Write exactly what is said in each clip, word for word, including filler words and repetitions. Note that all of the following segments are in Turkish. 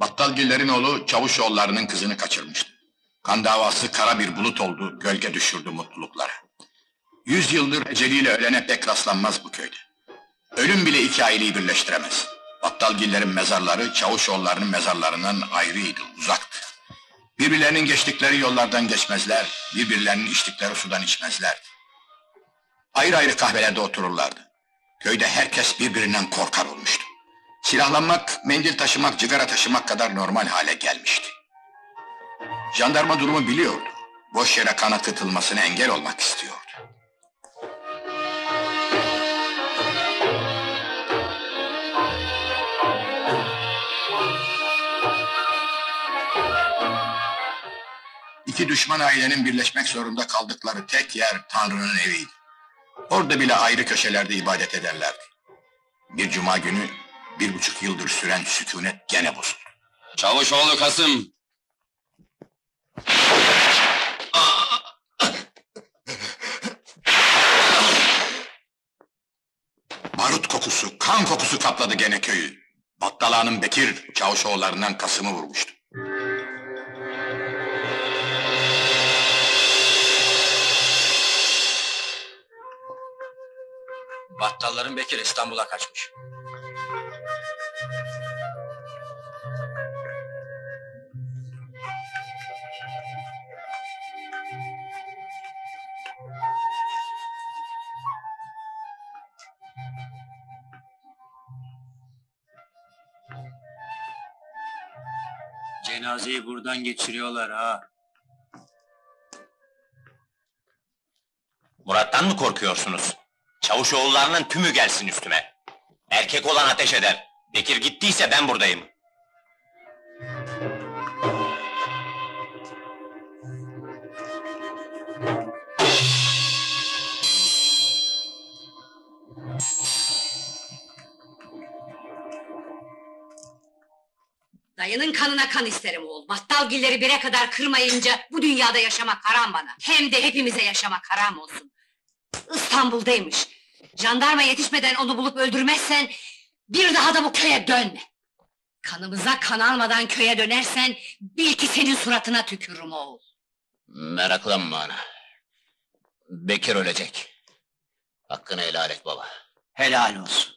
Battalgillerin oğlu Çavuşoğulları'nın kızını kaçırmıştı. Kan davası kara bir bulut oldu, gölge düşürdü mutlulukları. Yüz yıldır eceliyle ölene pek rastlanmaz bu köyde. Ölüm bile iki aileyi birleştiremez. Battalgillerin mezarları Çavuşoğulları'nın mezarlarından ayrıydı, uzaktı. Birbirlerinin geçtikleri yollardan geçmezler, birbirlerinin içtikleri sudan içmezlerdi. Ayrı ayrı kahvelerde otururlardı. Köyde herkes birbirinden korkar olmuştu. Silahlanmak, mendil taşımak, cigara taşımak kadar normal hale gelmişti. Jandarma durumu biliyordu. Boş yere kana akıtılmasına engel olmak istiyordu. İki düşman ailenin birleşmek zorunda kaldıkları tek yer Tanrı'nın eviydi. Orada bile ayrı köşelerde ibadet ederlerdi. Bir cuma günü bir buçuk yıldır süren sükunet gene bozuldu. Çavuşoğlu Kasım! Barut kokusu, kan kokusu kapladı gene köyü. Battal Ağa'nın Bekir, Çavuşoğullarından Kasım'ı vurmuştu. Battalların Bekir İstanbul'a kaçmış. Cenazeyi buradan geçiriyorlar ha. Murat'tan mı korkuyorsunuz? Çavuşoğullarının tümü gelsin üstüme. Erkek olan ateş eder. Bekir gittiyse ben buradayım. Dayının kanına kan isterim oğul. Battalgilleri bire kadar kırmayınca bu dünyada yaşamak haram bana. Hem de hepimize yaşamak haram olsun. İstanbul'daymış. Jandarma yetişmeden onu bulup öldürmezsen bir daha da bu köye dönme. Kanımıza kan almadan köye dönersen bil ki senin suratına tükürürüm oğul. Meraklanma ana. Bekir ölecek. Hakkını helal et baba. Helal olsun.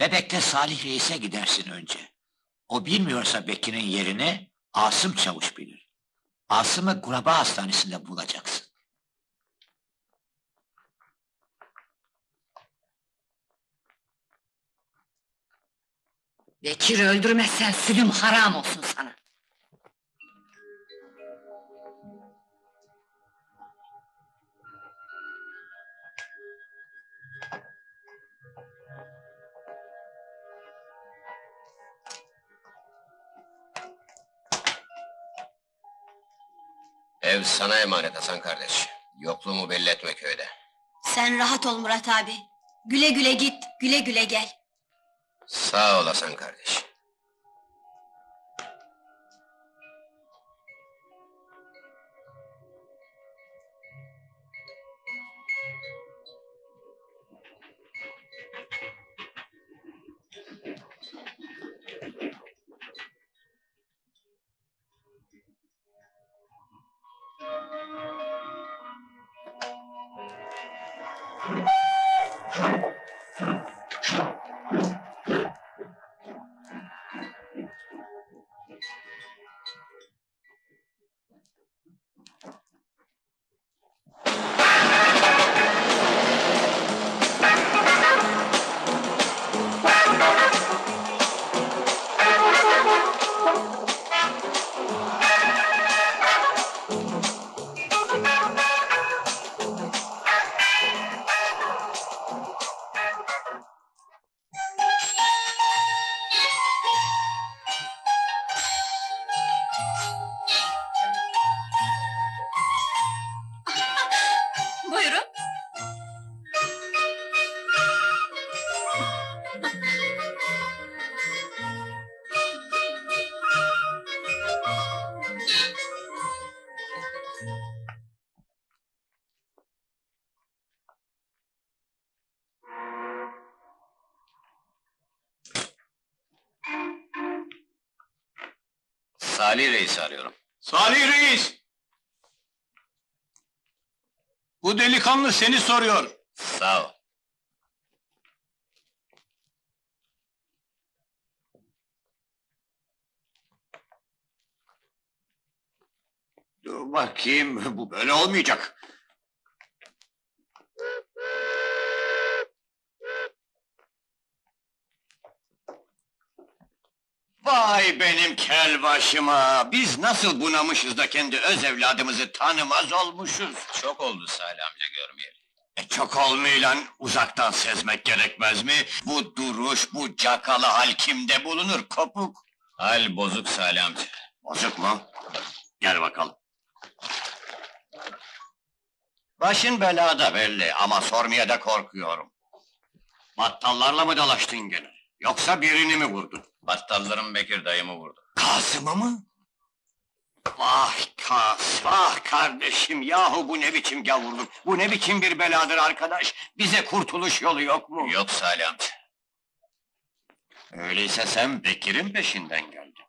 Bebek'te Salih Reis'e gidersin önce. O bilmiyorsa Bekir'in yerini Asım Çavuş bilir. Asım'ı Kuraba Hastanesi'nde bulacaksın. Bekir'i öldürmezsen sülüm haram olsun sana. Ev sana emanet Hasan kardeş. Yokluğumu belli etme köyde. Sen rahat ol Murat abi. Güle güle git, güle güle gel. Sağ ol Hasan kardeş. Salih Reis'i arıyorum. Salih Reis! Bu delikanlı seni soruyor. Sağ ol. Dur bakayım, bu böyle olmayacak. Vay benim kel başıma! Biz nasıl bunamışız da kendi öz evladımızı tanımaz olmuşuz? Çok oldu Salih amca görmeyeli. E çok olmayla uzaktan sezmek gerekmez mi? Bu duruş, bu cakalı hal kimde bulunur kopuk? Hal bozuk Salih amca. Bozuk mu? Gel bakalım. Başın belada belli ama sormaya da korkuyorum. Battallarla mı dalaştın gene? Yoksa birini mi vurdun? Battalların Bekir dayımı vurdu. Kasım'ı mı? Vah Kasım, vah kardeşim! Yahu bu ne biçim gavurluk, bu ne biçim bir beladır arkadaş? Bize kurtuluş yolu yok mu? Yok Salih amca. Öyleyse sen Bekir'in peşinden geldin.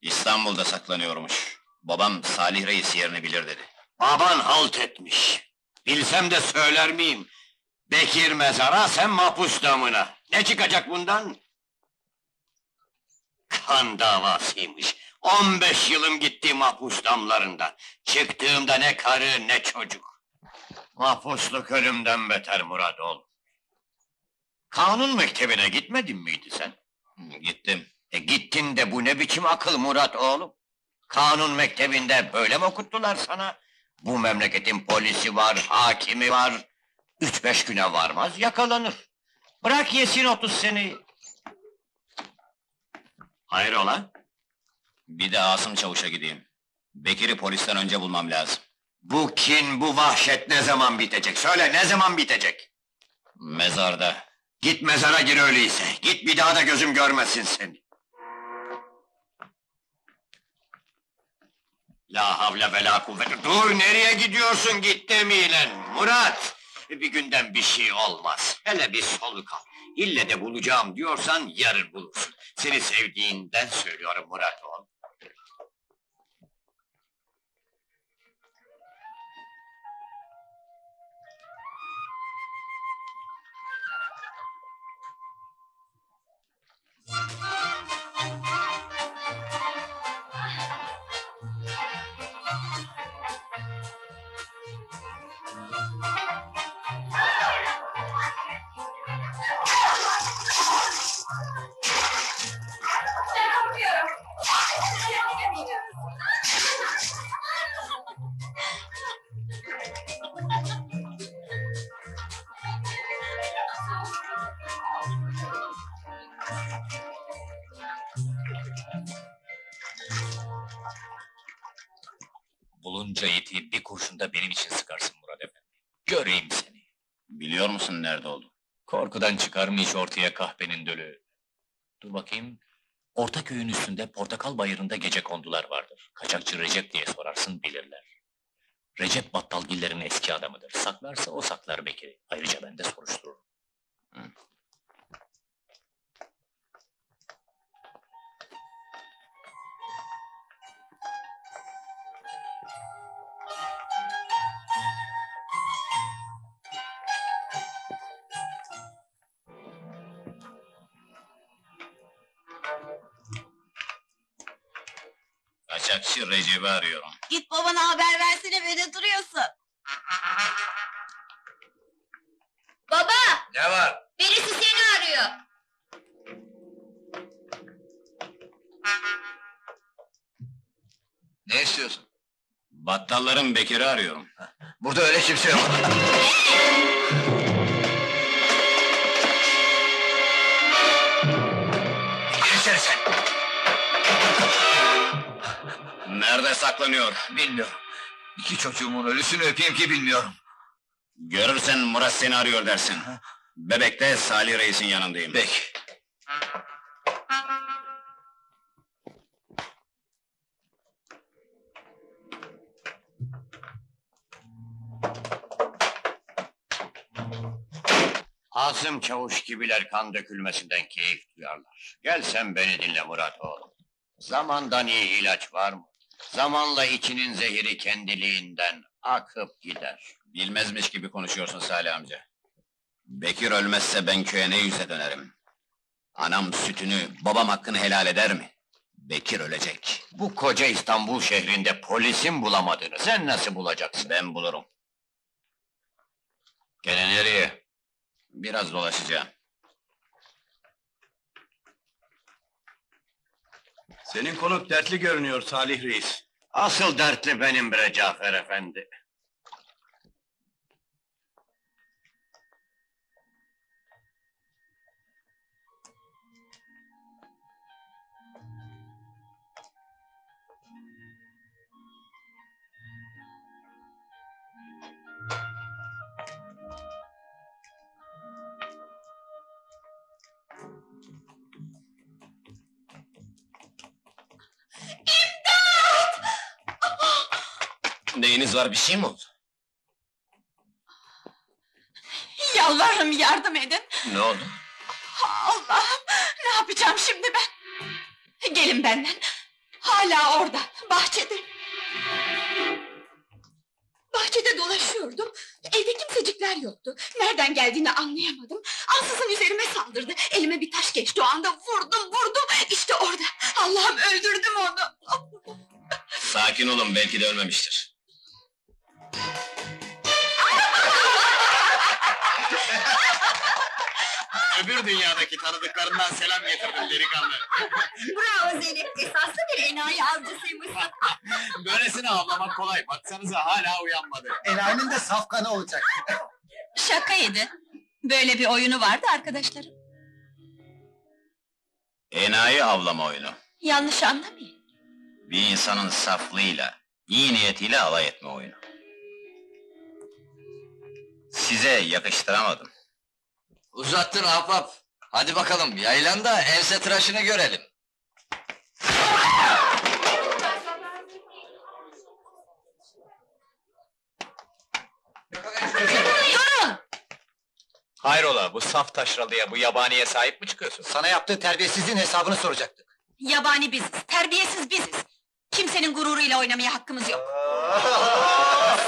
İstanbul'da saklanıyormuş. Babam Salih Reis yerini bilir dedi. Baban halt etmiş. Bilsem de söyler miyim? Bekir mezara, sen mahpus damına. Ne çıkacak bundan? Kan davasıymış. On beş yılım gitti mahpus damlarında. Çıktığımda ne karı ne çocuk. Mahpusluk ölümden beter Muradoğlu. Kanun mektebine gitmedin miydi sen? Gittim. E gittin de bu ne biçim akıl Murat oğlum? Kanun mektebinde böyle mi okuttular sana? Bu memleketin polisi var, hakimi var. Üç beş güne varmaz yakalanır. Bırak yesin otuz seni. Hayrola? Bir de Asım Çavuş'a gideyim. Bekir'i polisten önce bulmam lazım. Bu kin, bu vahşet ne zaman bitecek? Söyle, ne zaman bitecek? Mezarda. Git mezara gir öyleyse. Git, bir daha da gözüm görmesin seni. La havle ve la kuvvete. Dur, nereye gidiyorsun? Git demeyin Murat! Bir günden bir şey olmaz. Hele bir soluk al. İlle de bulacağım diyorsan yarın bulursun. Seni sevdiğinden söylüyorum Murat oğlum. Bulunca yetiği bir kurşunda benim için sıkarsın Murat efendi. Göreyim seni. Biliyor musun nerede oldu? Korkudan çıkarmış ortaya kahpenin dölü. Dur bakayım. Ortaköy'ün üstünde Portakal Bayırı'nda gece kondular vardır. Kaçakçı Recep diye sorarsın bilirler. Recep Battalgillerin eski adamıdır. Saklarsa o saklar Bekir'i. Ayrıca ben de soruştururum. Hı. Kaçakçı Recep'i arıyorum. Git babana haber versene, böyle duruyorsun. Baba! Ne var? Birisi seni arıyor. Ne istiyorsun? Battalların Bekir'i arıyorum. Burada öyle kimse yok. Nerede saklanıyor? Bilmiyorum. İki çocuğumun ölüsünü öpeyim ki bilmiyorum. Görürsen Murat seni arıyor dersin. Ha? Bebek'te Salih Reis'in yanındayım. Peki. Asım Çavuş gibiler kan dökülmesinden keyif duyarlar. Gel sen beni dinle Murat oğlum. Zamandan iyi ilaç var mı? Zamanla içinin zehiri kendiliğinden akıp gider. Bilmezmiş gibi konuşuyorsun Salih amca. Bekir ölmezse ben köye ne yüze dönerim? Anam sütünü, babam hakkını helal eder mi? Bekir ölecek. Bu koca İstanbul şehrinde polisin bulamadığını sen nasıl bulacaksın? Ben bulurum. Gene nereye? Biraz dolaşacağım. Senin konuk dertli görünüyor Salih Reis. Asıl dertli benim bre Cafer Efendi. Neyiniz var, bir şey mi oldu? Yalvarırım yardım edin! Ne oldu? Allah'ım! Ne yapacağım şimdi ben? Gelin benden! Hala orada, bahçede! Bahçede dolaşıyordum, evde kimsecikler yoktu. Nereden geldiğini anlayamadım. Ansızın üzerime saldırdı, elime bir taş geçti o anda. Vurdum, vurdum, işte orada! Allah'ım, öldürdüm onu! Sakin olun, belki de ölmemiştir. Öbür dünyadaki tanıdıklarından selam getirdim delikanlı. Bravo Zeynep, esaslı bir enayi avcısıymışsın. Böylesine avlamak kolay, baksanıza hala uyanmadı. Enayinin de safkanı olacak. Şakaydı, böyle bir oyunu vardı arkadaşlarım. Enayi avlama oyunu. Yanlış anlamayın. Bir insanın saflığıyla, iyi niyetiyle alay etme oyunu. Size yakıştıramadım. Uzattın ahbap. Hadi bakalım yaylan da ense tıraşını görelim. Durun! Hayrola, bu saf taşralıya, bu yabaniye sahip mi çıkıyorsun? Sana yaptığı terbiyesizliğin hesabını soracaktık. Yabani biziz, terbiyesiz biziz. Kimsenin gururuyla oynamaya hakkımız yok.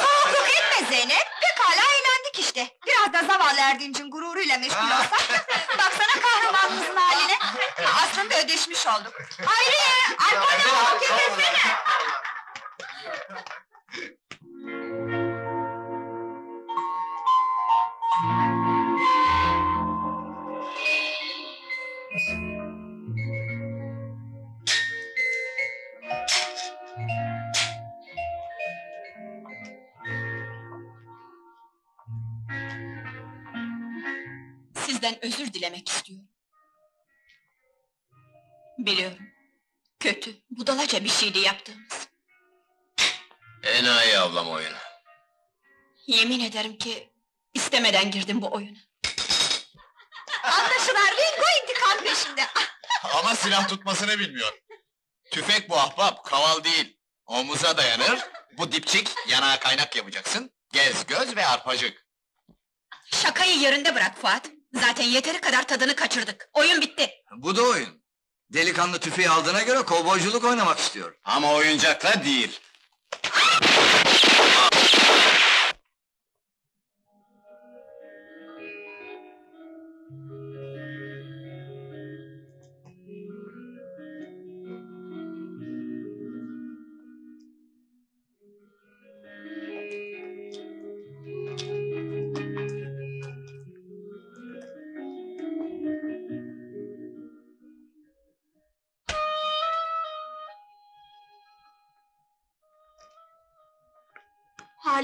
Soğukluk etme Zeynep, pekala eğlendik işte. Biraz da zavallı Erdinç'in gururuyla meşgul olsak, baksana kahramanımızın haline. Aslında ödeşmiş olduk. Hayriye, alkolü alıp getirsene! Sizden özür dilemek istiyorum. Biliyorum, kötü, budalaca bir şeydi yaptığımız. Enayi ablam oyunu. Yemin ederim ki istemeden girdim bu oyuna. Anlaşılan Ringo intikam peşinde. Ama silah tutmasını bilmiyor. Tüfek bu ahbap, kaval değil. Omuza dayanır, bu dipçik, yanağa kaynak yapacaksın. Gez, göz ve arpacık. Şakayı yerinde bırak Fuat. Zaten yeteri kadar tadını kaçırdık. Oyun bitti. Bu da oyun. Delikanlı tüfeği aldığına göre kovboyculuk oynamak istiyor. Ama oyuncakla değil.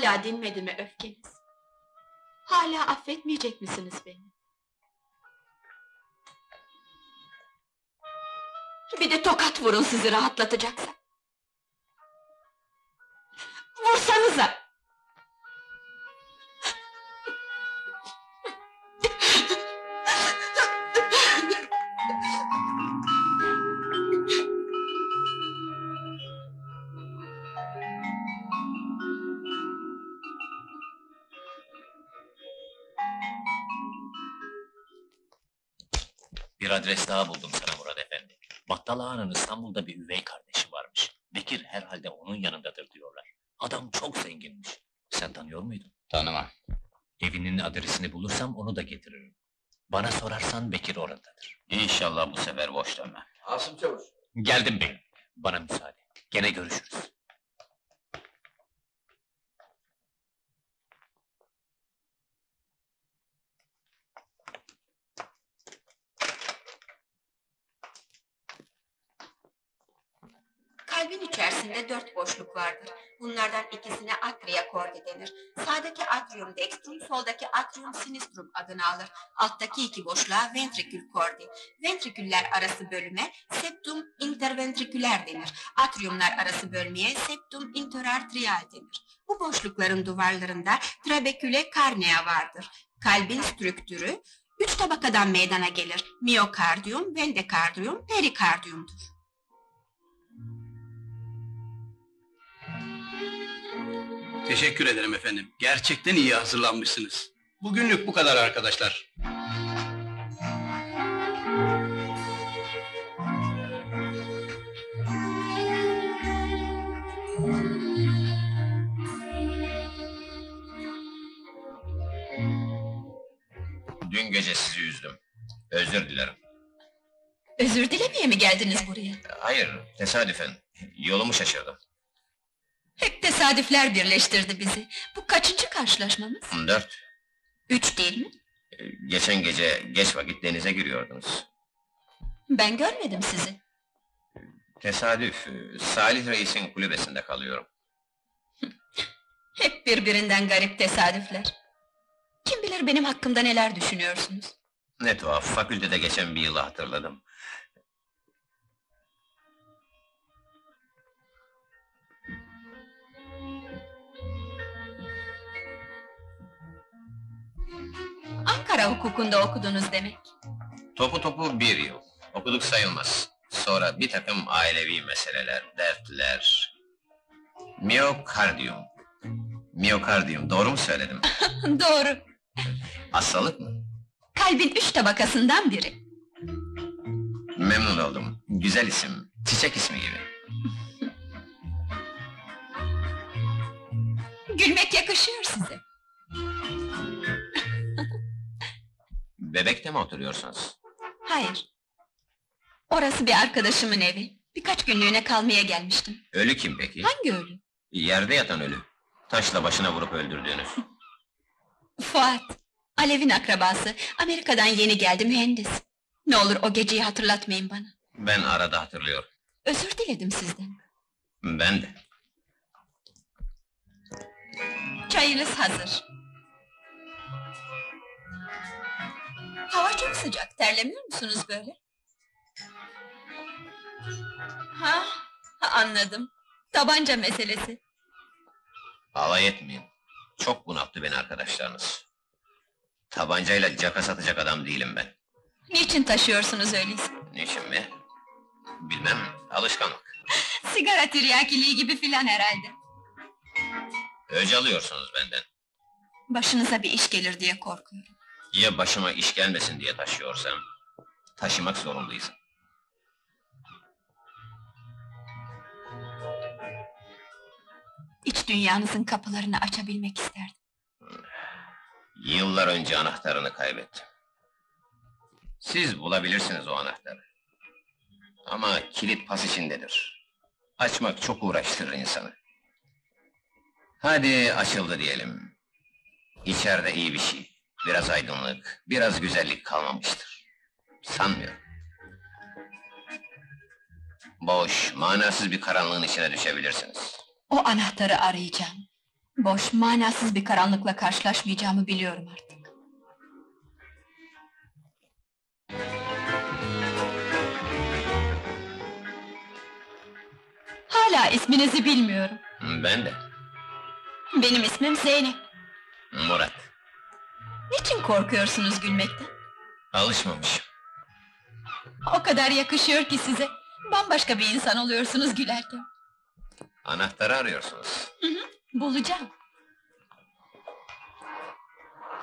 Hala dinmedi mi öfkeniz? Hala affetmeyecek misiniz beni? Bir de tokat vurun sizi rahatlatacaksa. Vursanıza! Bir adres daha buldum sana Murat Efendi. Battal Ağa'nın İstanbul'da bir üvey kardeşi varmış. Bekir herhalde onun yanındadır diyorlar. Adam çok zenginmiş. Sen tanıyor muydun? Tanımam. Evinin adresini bulursam onu da getiririm. Bana sorarsan Bekir oradadır. İnşallah bu sefer boş dönmem. Asım Çavuş. Geldim beyim. Bana müsaade. Gene görüşürüz. Kalbin içerisinde dört boşluk vardır. Bunlardan ikisine atria kordi denir. Sağdaki atrium dextrum, soldaki atrium sinistrum adını alır. Alttaki iki boşluğa ventrikül kordi. Ventriküller arası bölüme septum interventriküler denir. Atriumlar arası bölmeye septum interarteriyal denir. Bu boşlukların duvarlarında trabeküle karnea vardır. Kalbin strüktürü üç tabakadan meydana gelir. Miyokardiyum, vendekardium, perikardiyumdur. Teşekkür ederim efendim. Gerçekten iyi hazırlanmışsınız. Bugünlük bu kadar arkadaşlar. Dün gece sizi üzdüm. Özür dilerim. Özür dilemeye mi geldiniz buraya? Hayır, tesadüfen. Yolumu şaşırdım. Hep tesadüfler birleştirdi bizi. Bu kaçıncı karşılaşmamız? Dört. Üç değil mi? Geçen gece geç vakit denize giriyordunuz. Ben görmedim sizi. Tesadüf. Salih Reis'in kulübesinde kalıyorum. Hep birbirinden garip tesadüfler. Kim bilir benim hakkımda neler düşünüyorsunuz? Ne tuhaf. Fakültede geçen bir yılı hatırladım. Ankara hukukunda okudunuz demek. Topu topu bir yıl. Okuduk sayılmaz. Sonra bir takım ailevi meseleler, dertler... Miyokardiyum. Miyokardiyum, doğru mu söyledim? Doğru. Hastalık mı? Kalbin üç tabakasından biri. Memnun oldum. Güzel isim, çiçek ismi gibi. Gülmek yakışıyor size. Bebek'te mi oturuyorsunuz? Hayır. Orası bir arkadaşımın evi. Birkaç günlüğüne kalmaya gelmiştim. Ölü kim peki? Hangi ölü? Yerde yatan ölü. Taşla başına vurup öldürdüğünüz. Fuat. Alev'in akrabası. Amerika'dan yeni geldi, mühendis. Ne olur o geceyi hatırlatmayın bana. Ben arada hatırlıyorum. Özür diledim sizden. Ben de. Çayınız hazır. Hava çok sıcak, terlemiyor musunuz böyle? Ha, anladım. Tabanca meselesi. Alay etmeyin. Çok bunalttı beni arkadaşlarınız. Tabancayla caka satacak adam değilim ben. Niçin taşıyorsunuz öyleyse? Niçin mi? Bilmem, alışkanlık. Sigara tiryakiliği gibi filan herhalde. Öyle alıyorsunuz benden. Başınıza bir iş gelir diye korkuyorum. Ya başıma iş gelmesin diye taşıyorsam, taşımak zorundayız. İç dünyanızın kapılarını açabilmek isterdim. Yıllar önce anahtarını kaybettim. Siz bulabilirsiniz o anahtarı. Ama kilit pas içindedir. Açmak çok uğraştırır insanı. Hadi açıldı diyelim. İçeride iyi bir şey. Biraz aydınlık, biraz güzellik kalmamıştır. Sanmıyorum. Boş, manasız bir karanlığın içine düşebilirsiniz. O anahtarı arayacağım. Boş, manasız bir karanlıkla karşılaşmayacağımı biliyorum artık. Hala isminizi bilmiyorum. Ben de. Benim ismim Zeynep. Murat. Niçin korkuyorsunuz gülmekten? Alışmamışım. O kadar yakışıyor ki size. Bambaşka bir insan oluyorsunuz gülerken. Anahtarı arıyorsunuz. Hı hı, bulacağım.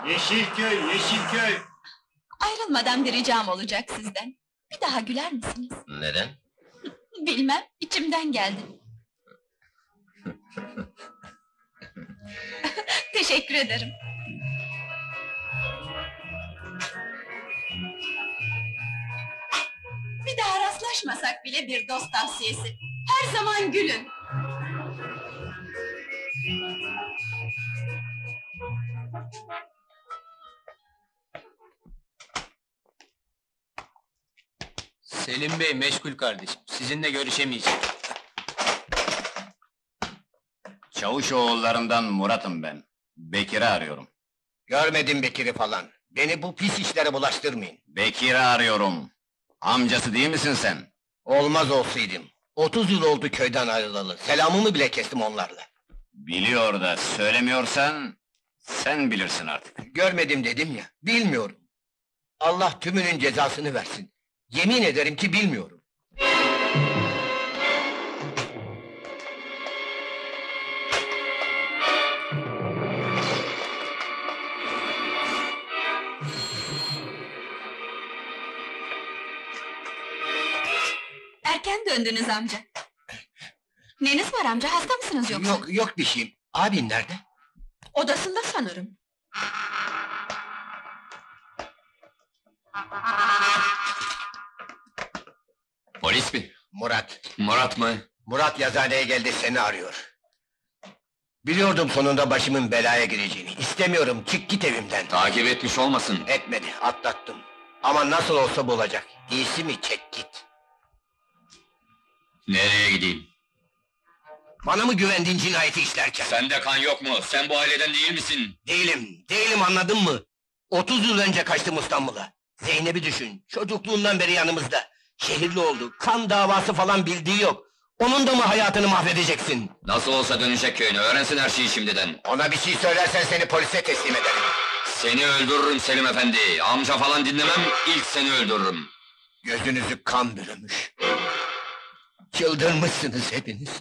Yeşilköy, Yeşilköy! Ayrılmadan bir ricam olacak sizden. Bir daha güler misiniz? Neden? Bilmem, içimden geldi. Teşekkür ederim. Bir daha rastlaşmasak bile bir dost tavsiyesi. Her zaman gülün. Selim Bey meşgul kardeşim, sizinle görüşemeyecek. Çavuşoğullarından Murat'ım ben, Bekir'i arıyorum. Görmedim Bekir'i falan, beni bu pis işlere bulaştırmayın. Bekir'i arıyorum, amcası değil misin sen? Olmaz olsaydım, otuz yıl oldu köyden ayrılalı, selamımı bile kestim onlarla. Biliyor da söylemiyorsan, sen bilirsin artık. Görmedim dedim ya, bilmiyorum. Allah tümünün cezasını versin. Yemin ederim ki bilmiyorum. Erken döndünüz amca. Neniz var amca, hasta mısınız yoksa? Yok, yok bir şeyim. Abin nerede? Odasında sanırım. Polis mi? Murat. Murat mı? Murat yazıhaneye geldi, seni arıyor. Biliyordum sonunda başımın belaya gireceğini. İstemiyorum, çık git evimden. Takip etmiş olmasın? Etmedi, atlattım. Ama nasıl olsa bulacak. İyisi mi çek git. Nereye gideyim? Bana mı güvendiğin cinayeti işlerken? Sende kan yok mu? Sen bu aileden değil misin? Değilim, değilim anladın mı? Otuz yıl önce kaçtım İstanbul'a. Zeynep'i düşün, çocukluğundan beri yanımızda. Şehirli oldu, kan davası falan bildiği yok. Onun da mı hayatını mahvedeceksin? Nasıl olsa dönecek köyüne, öğrensin her şeyi şimdiden. Ona bir şey söylersen seni polise teslim ederim. Seni öldürürüm Selim efendi, amca falan dinlemem, ilk seni öldürürüm. Gözünüzü kan bürümüş. Çıldırmışsınız hepiniz.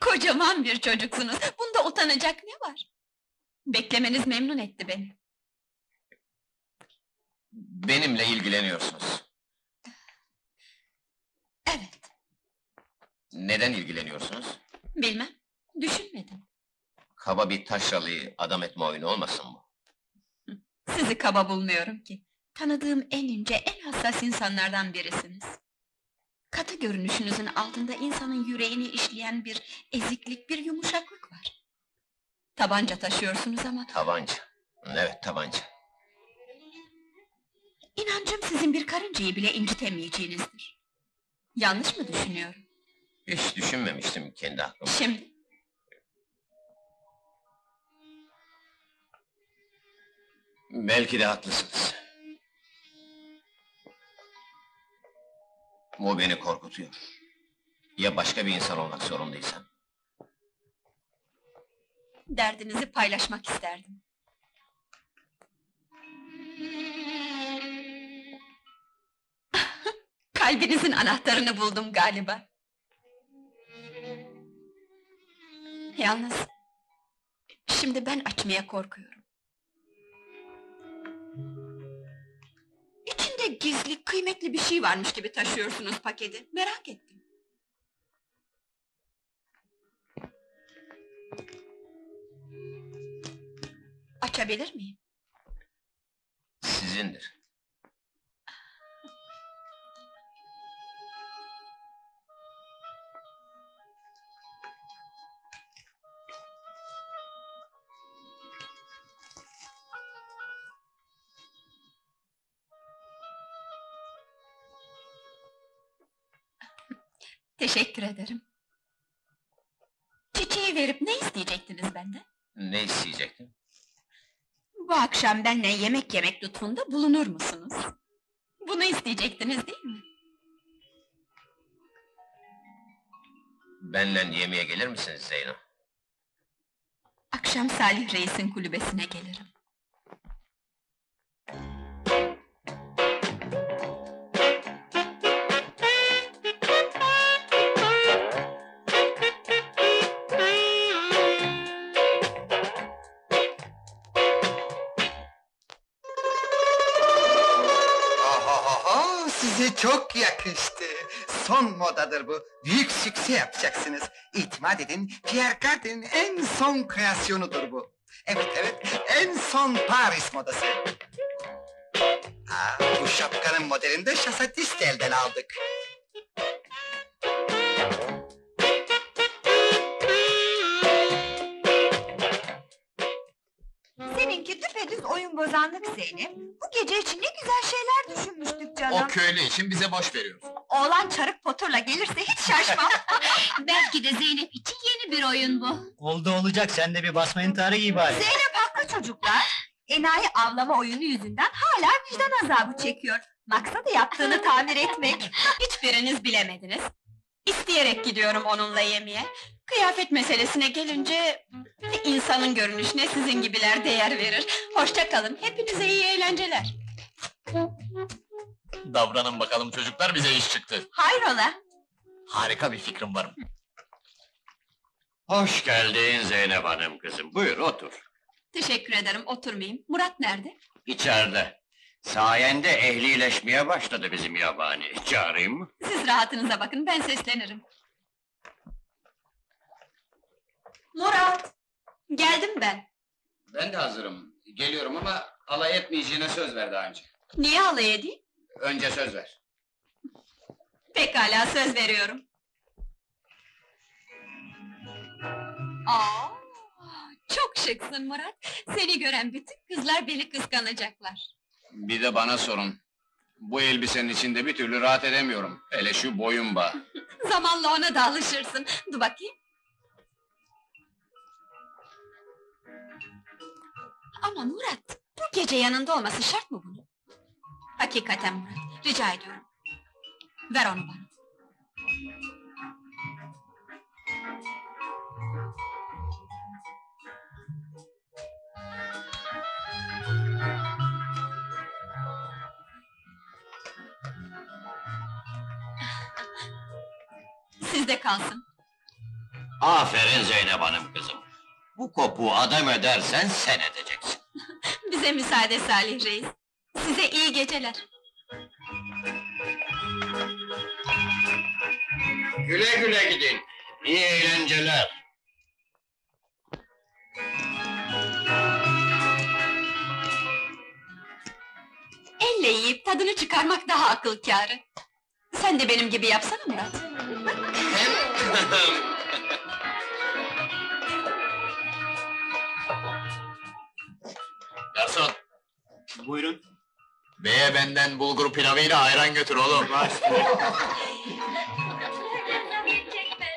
Kocaman bir çocuksunuz, bunda utanacak ne var? Beklemeniz memnun etti beni. Benimle ilgileniyorsunuz. Evet. Neden ilgileniyorsunuz? Bilmem, düşünmedim. Kaba bir taşralıyı adam etme oyunu olmasın mı? Sizi kaba bulmuyorum ki. Tanıdığım en ince, en hassas insanlardan birisiniz. Katı görünüşünüzün altında insanın yüreğini işleyen bir eziklik, bir yumuşaklık var. Tabanca taşıyorsunuz ama... Tabanca, evet tabanca. İnancım sizin bir karıncayı bile incitemeyeceğinizdir. Yanlış mı düşünüyorum? Hiç düşünmemiştim kendi aklımda. Şimdi? Belki de haklısınız. Bu beni korkutuyor. Ya başka bir insan olmak zorundaysam? Derdinizi paylaşmak isterdim. Kalbinizin anahtarını buldum galiba. Yalnız... Şimdi ben açmaya korkuyorum. İçinde gizli, kıymetli bir şey varmış gibi taşıyorsunuz paketi. Merak ettim. Açabilir miyim? Sizindir. Teşekkür ederim. Çiçeği şeyi verip ne isteyecektiniz benden? Ne isteyecektim? Bu akşam benimle yemek yemek lütfunda bulunur musunuz? Bunu isteyecektiniz değil mi? Benimle yemeğe gelir misiniz Zeyno? Akşam Salih Reis'in kulübesine gelirim. Size çok yakıştı. Son modadır bu. Büyük sükse yapacaksınız. İtimat edin, Pierre Cardin'in en son kreasyonudur bu. Evet evet, en son Paris modası. Aa, bu şapkanın modelini de Chassatiste elden aldık. Seninki düpedüz oyun bozanlık Zeynep. Bu gece için ne güzel şeyler düşünmüştük canım. O köylü için bize boş veriyorsun. Oğlan çarık poturla gelirse hiç şaşmam. Belki de Zeynep için yeni bir oyun bu. Oldu olacak, sen de bir basma intiharı giy bari. Zeynep haklı çocuklar. Enayi avlama oyunu yüzünden hala vicdan azabı çekiyor. Maksadı yaptığını tamir etmek. Hiçbiriniz bilemediniz. İsteyerek gidiyorum onunla yemeğe. Kıyafet meselesine gelince insanın görünüşüne sizin gibiler değer verir. Hoşça kalın. Hepinize iyi eğlenceler. Davranın bakalım çocuklar, bize iş çıktı. Hayrola? Harika bir fikrim var. Hoş geldin Zeynep Hanım kızım. Buyur otur. Teşekkür ederim, oturmayayım. Murat nerede? İçeride. Sayende ehlileşmeye başladı bizim yabani. Çağırayım mı? Siz rahatınıza bakın, ben seslenirim. Murat! Geldim ben. Ben de hazırım. Geliyorum ama alay etmeyeceğine söz ver daha önce. Niye alay edeyim? Önce söz ver. Pekala, söz veriyorum. Aa, çok şıksın Murat. Seni gören bütün kızlar beni kıskanacaklar. Bir de bana sorun. Bu elbisenin içinde bir türlü rahat edemiyorum. Hele şu boyun bağ. Zamanla ona da alışırsın. Dur bakayım. Ama Murat, bu gece yanında olması şart mı bunun? Hakikaten Murat, rica ediyorum. Ver onu bana. Sizde kalsın. Aferin Zeynep Hanım kızım. Bu kopuğu adam ödersen sen edeceksin. Bize müsaade Salih Reis. Size iyi geceler. Güle güle gidin. İyi eğlenceler. Elle yiyip tadını çıkarmak daha akıl kârı. Sen de benim gibi yapsana Murat. Garson. Buyurun. Beye benden bulgur pilavıyla ayran götür oğlum.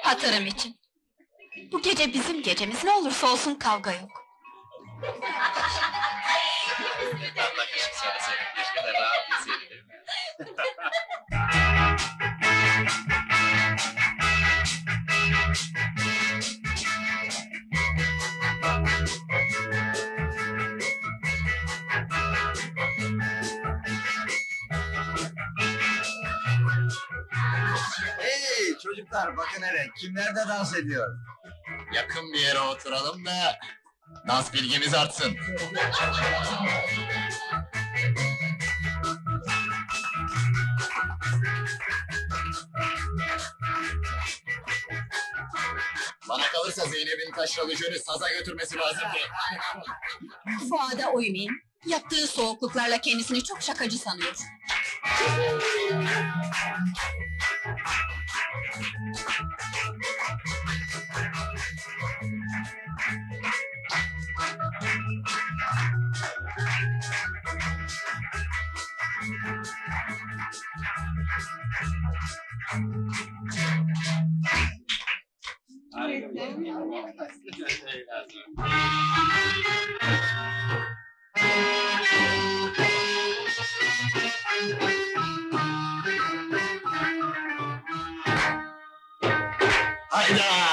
Hatırım için. Bu gece bizim gecemiz, ne olursa olsun kavga yok. Hey çocuklar, bakın hele kimler de dans ediyor. Yakın bir yere oturalım da dans bilgimiz artsın. Bana kalırsa Zeynep'in taşralı jönü saza götürmesi lazım diye. Fuada oymayın. Yaptığı soğukluklarla kendisini çok şakacı sanıyor. öğrettim. Hayda!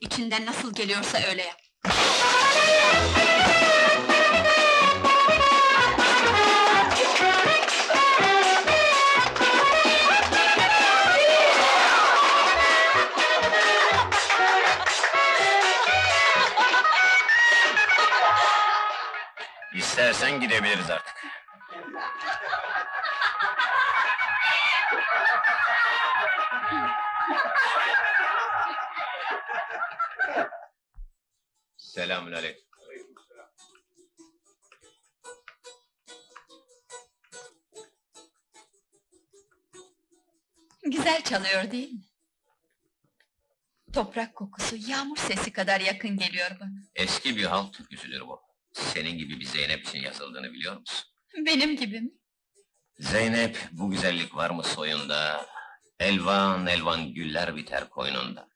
İçinden nasıl geliyorsa öyle yap. İstersen gidebiliriz artık. Selamünaleyküm. Güzel çalıyor değil mi? Toprak kokusu, yağmur sesi kadar yakın geliyor bana. Eski bir halk türküsüdür bu. Senin gibi bir Zeynep için yazıldığını biliyor musun? Benim gibi mi? Zeynep, bu güzellik var mı soyunda? Elvan elvan güller biter koynunda.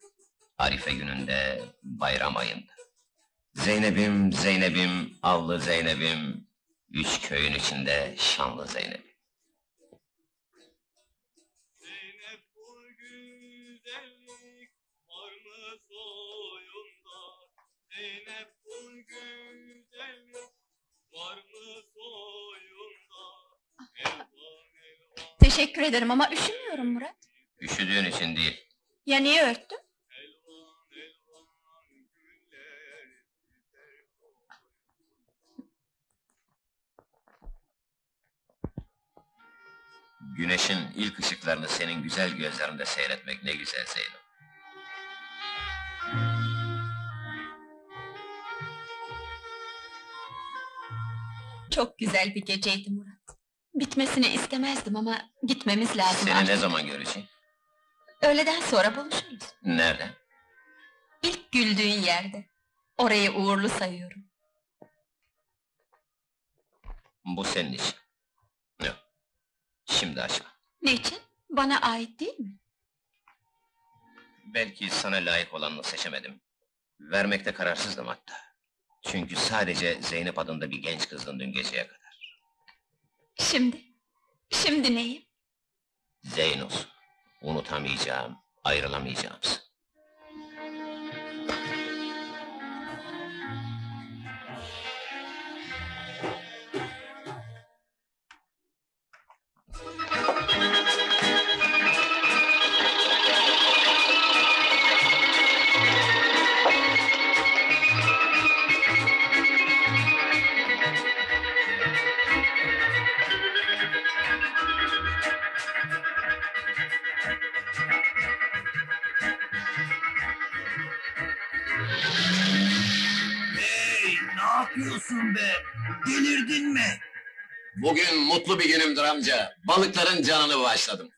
Arife gününde, bayram ayında. Zeynep'im, Zeynep'im, allı Zeynep'im, üç köyün içinde şanlı Zeynep'im. Zeynep bu güzellik var mı soyunda? Zeynep bu güzellik var mı soyunda? Elvan, elvan. Teşekkür ederim ama üşümüyorum Murat. Üşüdüğün için değil. Ya niye örttün? Güneşin ilk ışıklarını senin güzel gözlerinde seyretmek ne güzel Zeynep. Çok güzel bir geceydi Murat. Bitmesini istemezdim ama gitmemiz lazım. Seni artık ne zaman göreceğim? Öğleden sonra buluşuruz. Nerede? İlk güldüğün yerde. Orayı uğurlu sayıyorum. Bu senin için. Yok. Şimdi açma. Niçin? Bana ait değil mi? Belki sana layık olanını seçemedim. Vermekte kararsızdım hatta. Çünkü sadece Zeynep adında bir genç kızdın dün geceye kadar. Şimdi? Şimdi neyim? Zeynos. Unutamayacağım, ayrılamayacağımsın. Be, delirdin mi? Bugün mutlu bir günümdür amca. Balıkların canını bağışladım.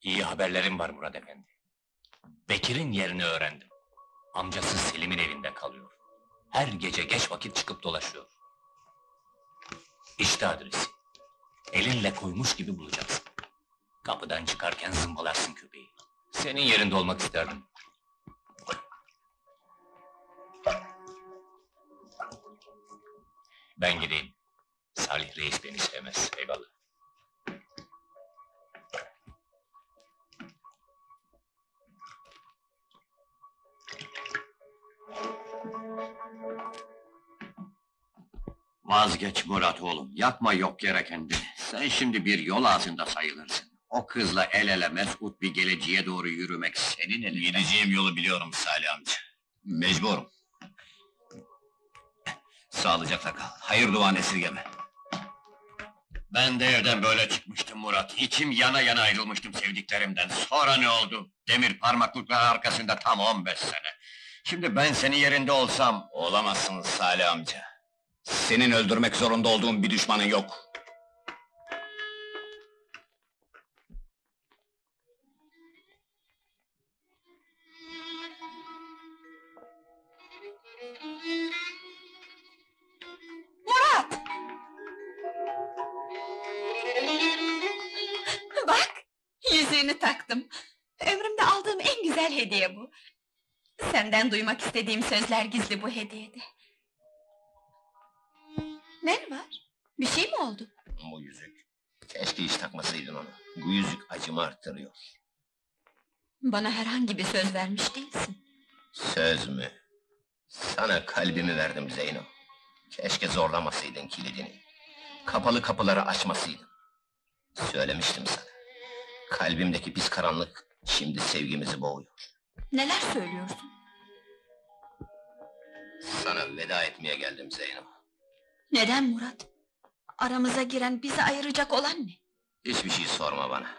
İyi haberlerim var Murat Efendi. Bekir'in yerini öğrendim. Amcası Selim'in evinde kalıyor. Her gece geç vakit çıkıp dolaşıyor. İşte adresi. Elinle koymuş gibi bulacaksın. Kapıdan çıkarken zımbalarsın köpeği. Senin yerinde olmak isterdim. Ben gideyim. Salih Reis beni sevmez. Eyvallah. Vazgeç Murat oğlum, yapma yok yere kendini. Sen şimdi bir yol ağzında sayılırsın. O kızla el ele mesut bir geleceğe doğru yürümek senin elin. Gideceğim yolu biliyorum Salih amca. Mecburum. Sağlıcakla kal, hayır duan esirgeme. Ben de evden böyle çıkmıştım Murat. İçim yana yana ayrılmıştım sevdiklerimden. Sonra ne oldu? Demir parmaklıklar arkasında tam on beş sene. Şimdi ben senin yerinde olsam... Olamazsınız Salih amca. Senin öldürmek zorunda olduğun bir düşmanın yok. Murat! Bak! Yüzüğünü taktım. Ömrümde aldığım en güzel hediye bu. Senden duymak istediğim sözler gizli bu hediyede. Ne var? Bir şey mi oldu? Bu yüzük. Keşke hiç takmasaydın onu. Bu yüzük acımı arttırıyor. Bana herhangi bir söz vermiş değilsin. Söz mü? Sana kalbimi verdim Zeyno. Keşke zorlamasaydın kilidini. Kapalı kapıları açmasaydın. Söylemiştim sana. Kalbimdeki pis karanlık şimdi sevgimizi boğuyor. Neler söylüyorsun? Sana veda etmeye geldim Zeyno. Neden Murat? Aramıza giren, bizi ayıracak olan ne? Hiçbir şey sorma bana.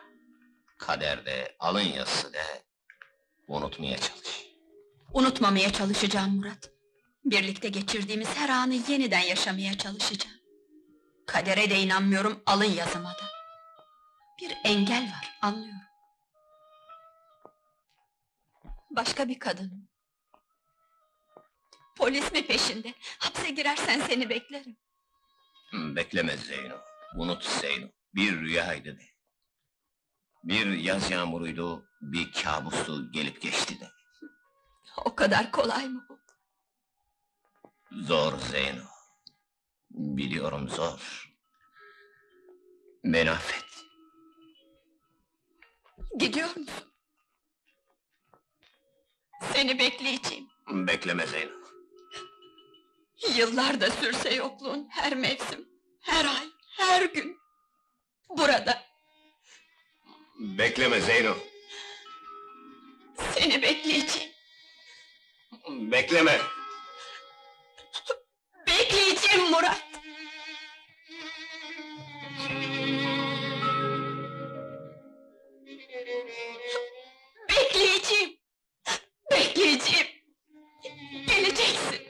Kaderde, alın yazısı de... ...unutmaya çalış. Unutmamaya çalışacağım Murat. Birlikte geçirdiğimiz her anı yeniden yaşamaya çalışacağım. Kadere de inanmıyorum, alın yazıma da. Bir engel var, anlıyorum. Başka bir kadın. Polis mi peşinde? Hapse girersen seni beklerim. Bekleme Zeyno. Unut Zeyno. Bir rüyaydı de. Bir yaz yağmuruydu, bir kabustu gelip geçti de. O kadar kolay mı bu? Zor Zeyno. Biliyorum zor. Beni affet. Gidiyor musun? Seni bekleyeceğim. Bekleme Zeyno. Yıllarda sürse yokluğun her mevsim, her ay, her gün burada. Bekleme Zeyno. Seni bekleyeceğim. Bekleme. Bekleyeceğim Murat. Bekleyeceğim. Bekleyeceğim. Geleceksin.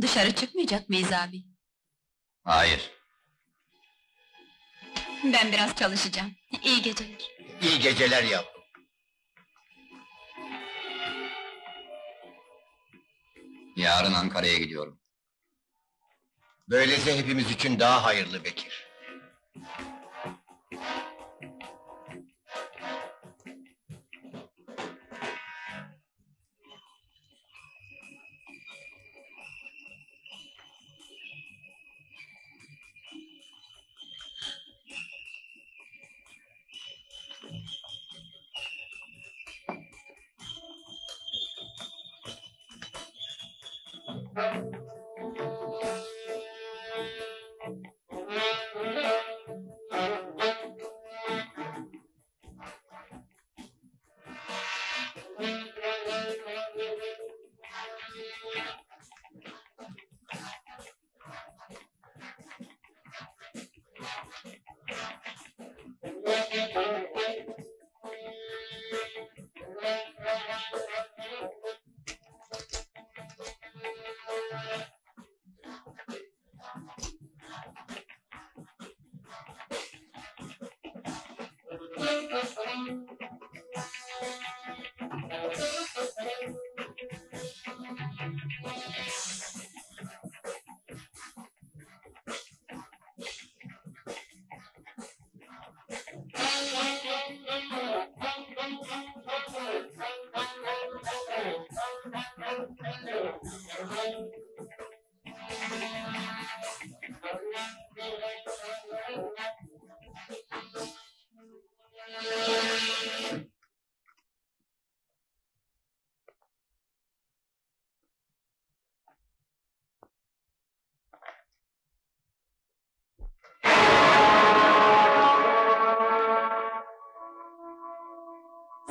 Dışarı çıkmayacak mıyız abi? Hayır. Ben biraz çalışacağım. İyi geceler. İyi geceler yavrum. Yarın Ankara'ya gidiyorum. Böylece hepimiz için daha hayırlı Bekir.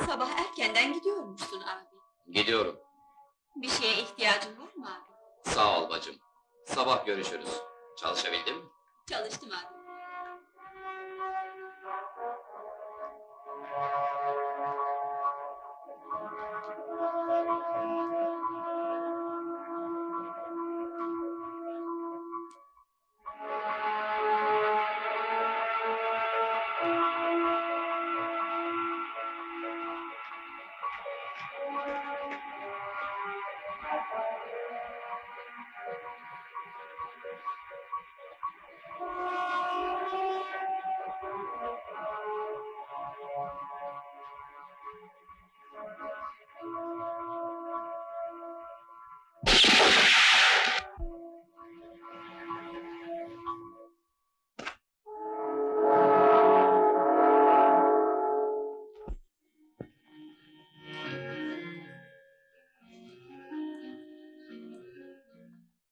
Sabah erkenden gidiyor musun abi? Gidiyorum. Bir şeye ihtiyacın var mı abi? Sağ ol bacım. Sabah görüşürüz. Çalışabildin mi? Çalıştım abi.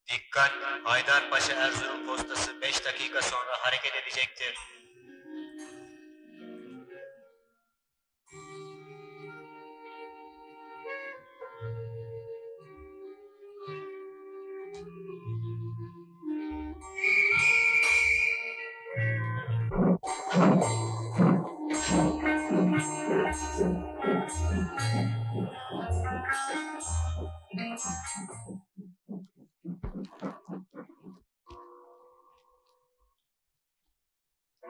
Dikkat! Haydarpaşa Erzurum postası beş dakika sonra hareket edecektir. Thank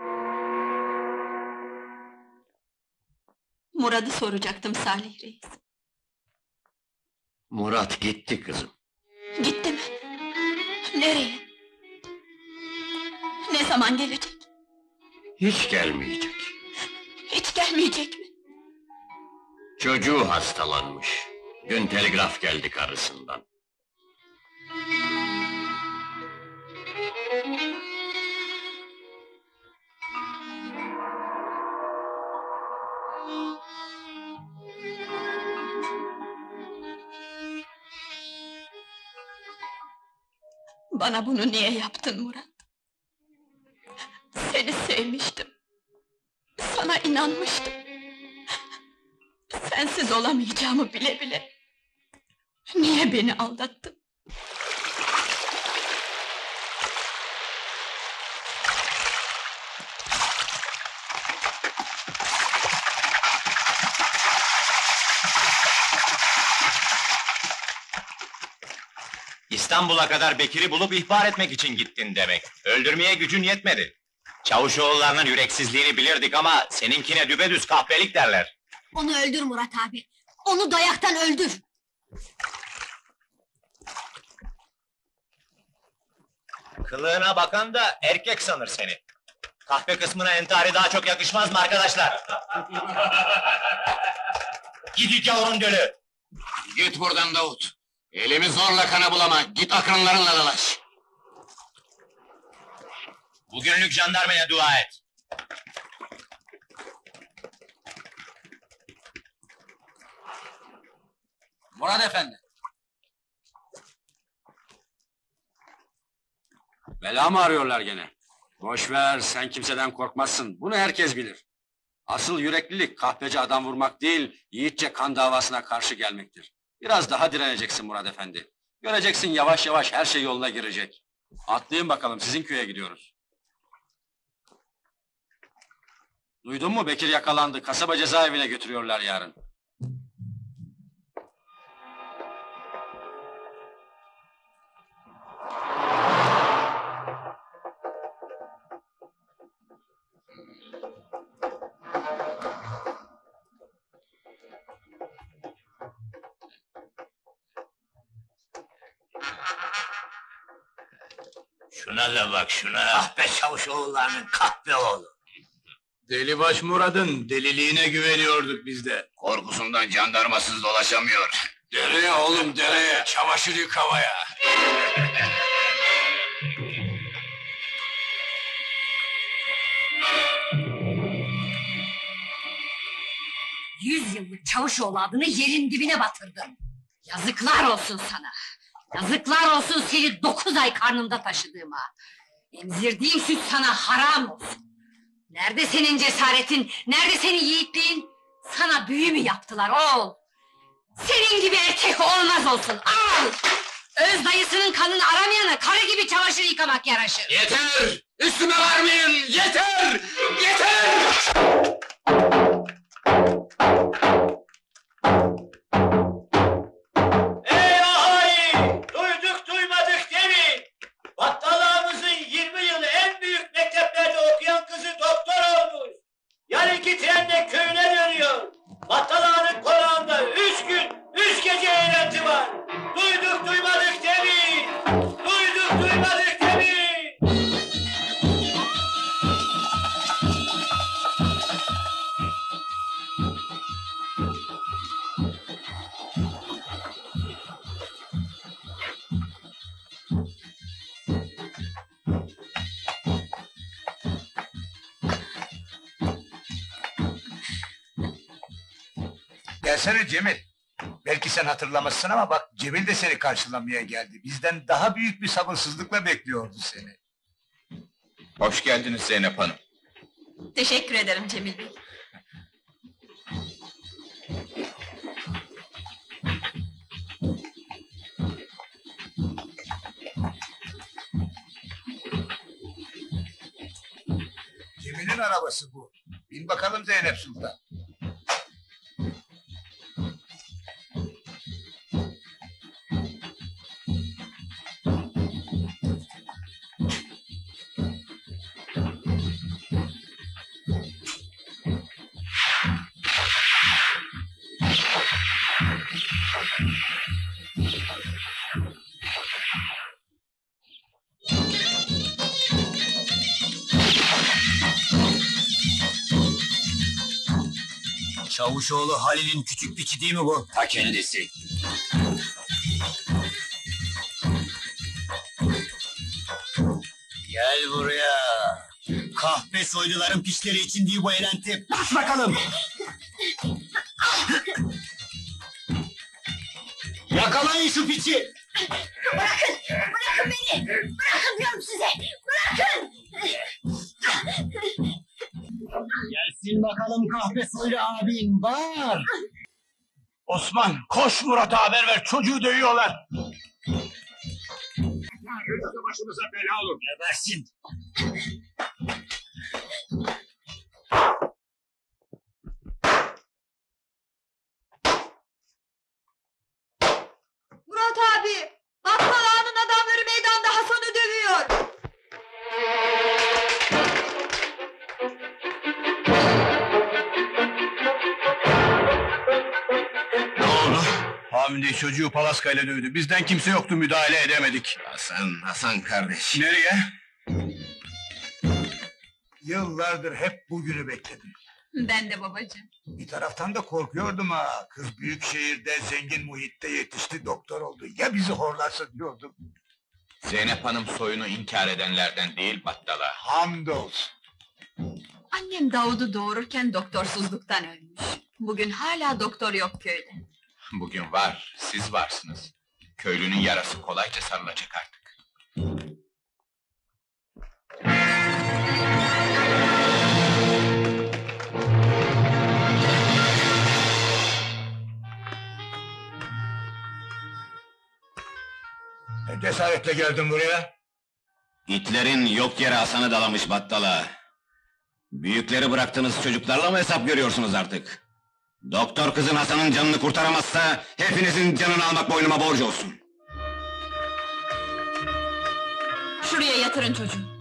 you. Murat'ı soracaktım Salih Reis. Murat gitti kızım. Gitti mi? Nereye? Ne zaman gelecek? Hiç gelmeyecek. Hiç gelmeyecek mi? Çocuğu hastalanmış. Dün telgraf geldi karısından. Bana bunu niye yaptın Murat? Seni sevmiştim. Sana inanmıştım. Sensiz olamayacağımı bile bile. Niye beni aldattın? İstanbul'a kadar Bekir'i bulup ihbar etmek için gittin demek. Öldürmeye gücün yetmedi. Çavuşoğullarının yüreksizliğini bilirdik ama seninkine düpedüz kahpelik derler. Onu öldür Murat abi. Onu dayaktan öldür. Kılığına bakan da erkek sanır seni. Kahpe kısmına entari daha çok yakışmaz mı arkadaşlar? Git yavrum dölü. Git buradan Davut. Elimi zorla kana bulama, git akranlarınla dalaş. Bugünlük jandarmaya dua et. Murat efendi. Bela mı arıyorlar gene? Boş ver, sen kimseden korkmazsın, bunu herkes bilir. Asıl yüreklilik kahpeci adam vurmak değil, yiğitçe kan davasına karşı gelmektir. Biraz daha direneceksin Murat efendi. Göreceksin yavaş yavaş her şey yoluna girecek. Atlayın bakalım, sizin köye gidiyoruz. Duydun mu, Bekir yakalandı, kasaba cezaevine götürüyorlar yarın. Şuna da bak şuna! Kahpe Çavuşoğulları'nın kahpe oğlu! Delibaş Murad'ın deliliğine güveniyorduk biz de. Korkusundan jandarmasız dolaşamıyor. Dereye oğlum dereye! Çamaşır yıkamaya! Yüz yıllık Çavuşoğlu adını yerin dibine batırdın. Yazıklar olsun sana! Yazıklar olsun seni dokuz ay karnımda taşıdığıma. Emzirdiğim süt sana haram olsun. Nerede senin cesaretin, nerede senin yiğitliğin? Sana büyü mü yaptılar oğul? Senin gibi erkek olmaz olsun, al! Öz dayısının kanını aramayana karı gibi çamaşır yıkamak yaraşır. Yeter! Üstüme varmayın! Yeter! Yeter! Gelsene Cemil, belki sen hatırlamazsın ama bak Cemil de seni karşılamaya geldi. Bizden daha büyük bir sabırsızlıkla bekliyordu seni. Hoş geldiniz Zeynep Hanım. Teşekkür ederim Cemil Bey. Cemil'in arabası bu. Bin bakalım Zeynep Sultan. Çavuşoğlu Halil'in küçük piki değil mi bu? Ta kendisi. Gel buraya. Kahpe soyluların pişleri için değil bu eğlenti. Bas bakalım. Yakalayın şu piçi. Bırakın, bırakın beni. Bırakın diyorum size. Bırakın. Gelsin bakalım kahpe soylu abin. Var. Osman koş Murat'a haber ver. Çocuğu dövüyorlar. Yoksa başımıza bela olur. Ne versin? Murat abi, bakkal ağanın adamları meydanda Hasan'ı dövüyor. Hamdi çocuğu palaskayla dövdü. Bizden kimse yoktu, müdahale edemedik. Hasan, Hasan kardeş. Nereye? Yıllardır hep bugünü bekledim. Ben de babacığım. Bir taraftan da korkuyordum ha. Kız büyük şehirde, zengin muhitte yetişti, doktor oldu. Ya bizi horlarsa diyordum. Zeynep Hanım soyunu inkar edenlerden değil, battala. Hamdolsun. Annem Davud'u doğururken doktorsuzluktan ölmüş. Bugün hala doktor yok köyde. Bugün var, siz varsınız. Köylünün yarası kolayca sarılacak artık. Ne cesaretle geldin buraya? İtlerin yok yere Hasan'ı dalamış battala. Büyükleri bıraktığınız çocuklarla mı hesap görüyorsunuz artık? Doktor kızın Hasan'ın canını kurtaramazsa hepinizin canını almak boynuma borcu olsun. Şuraya yatırın çocuğu.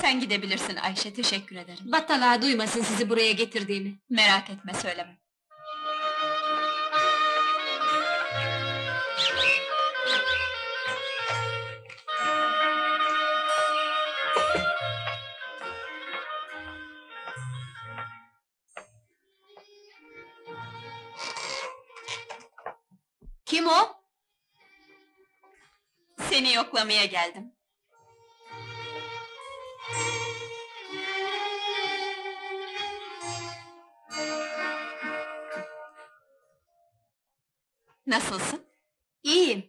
Sen gidebilirsin Ayşe, teşekkür ederim. Battala duymasın sizi buraya getirdiğimi. Merak etme, söylemem. Kim o? Seni yoklamaya geldim. Nasılsın? İyiyim.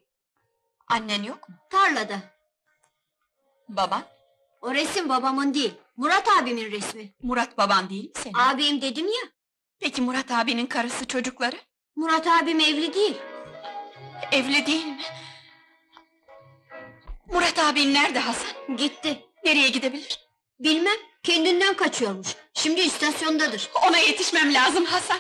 Annen yok mu? Tarlada. Baban? O resim babamın değil, Murat abimin resmi. Murat baban değil mi senin? Abim dedim ya. Peki Murat abinin karısı, çocukları? Murat abim evli değil. Evli değil mi? Murat abin nerede Hasan? Gitti. Nereye gidebilir? Bilmem, kendinden kaçıyormuş. Şimdi istasyondadır. Ona yetişmem lazım Hasan.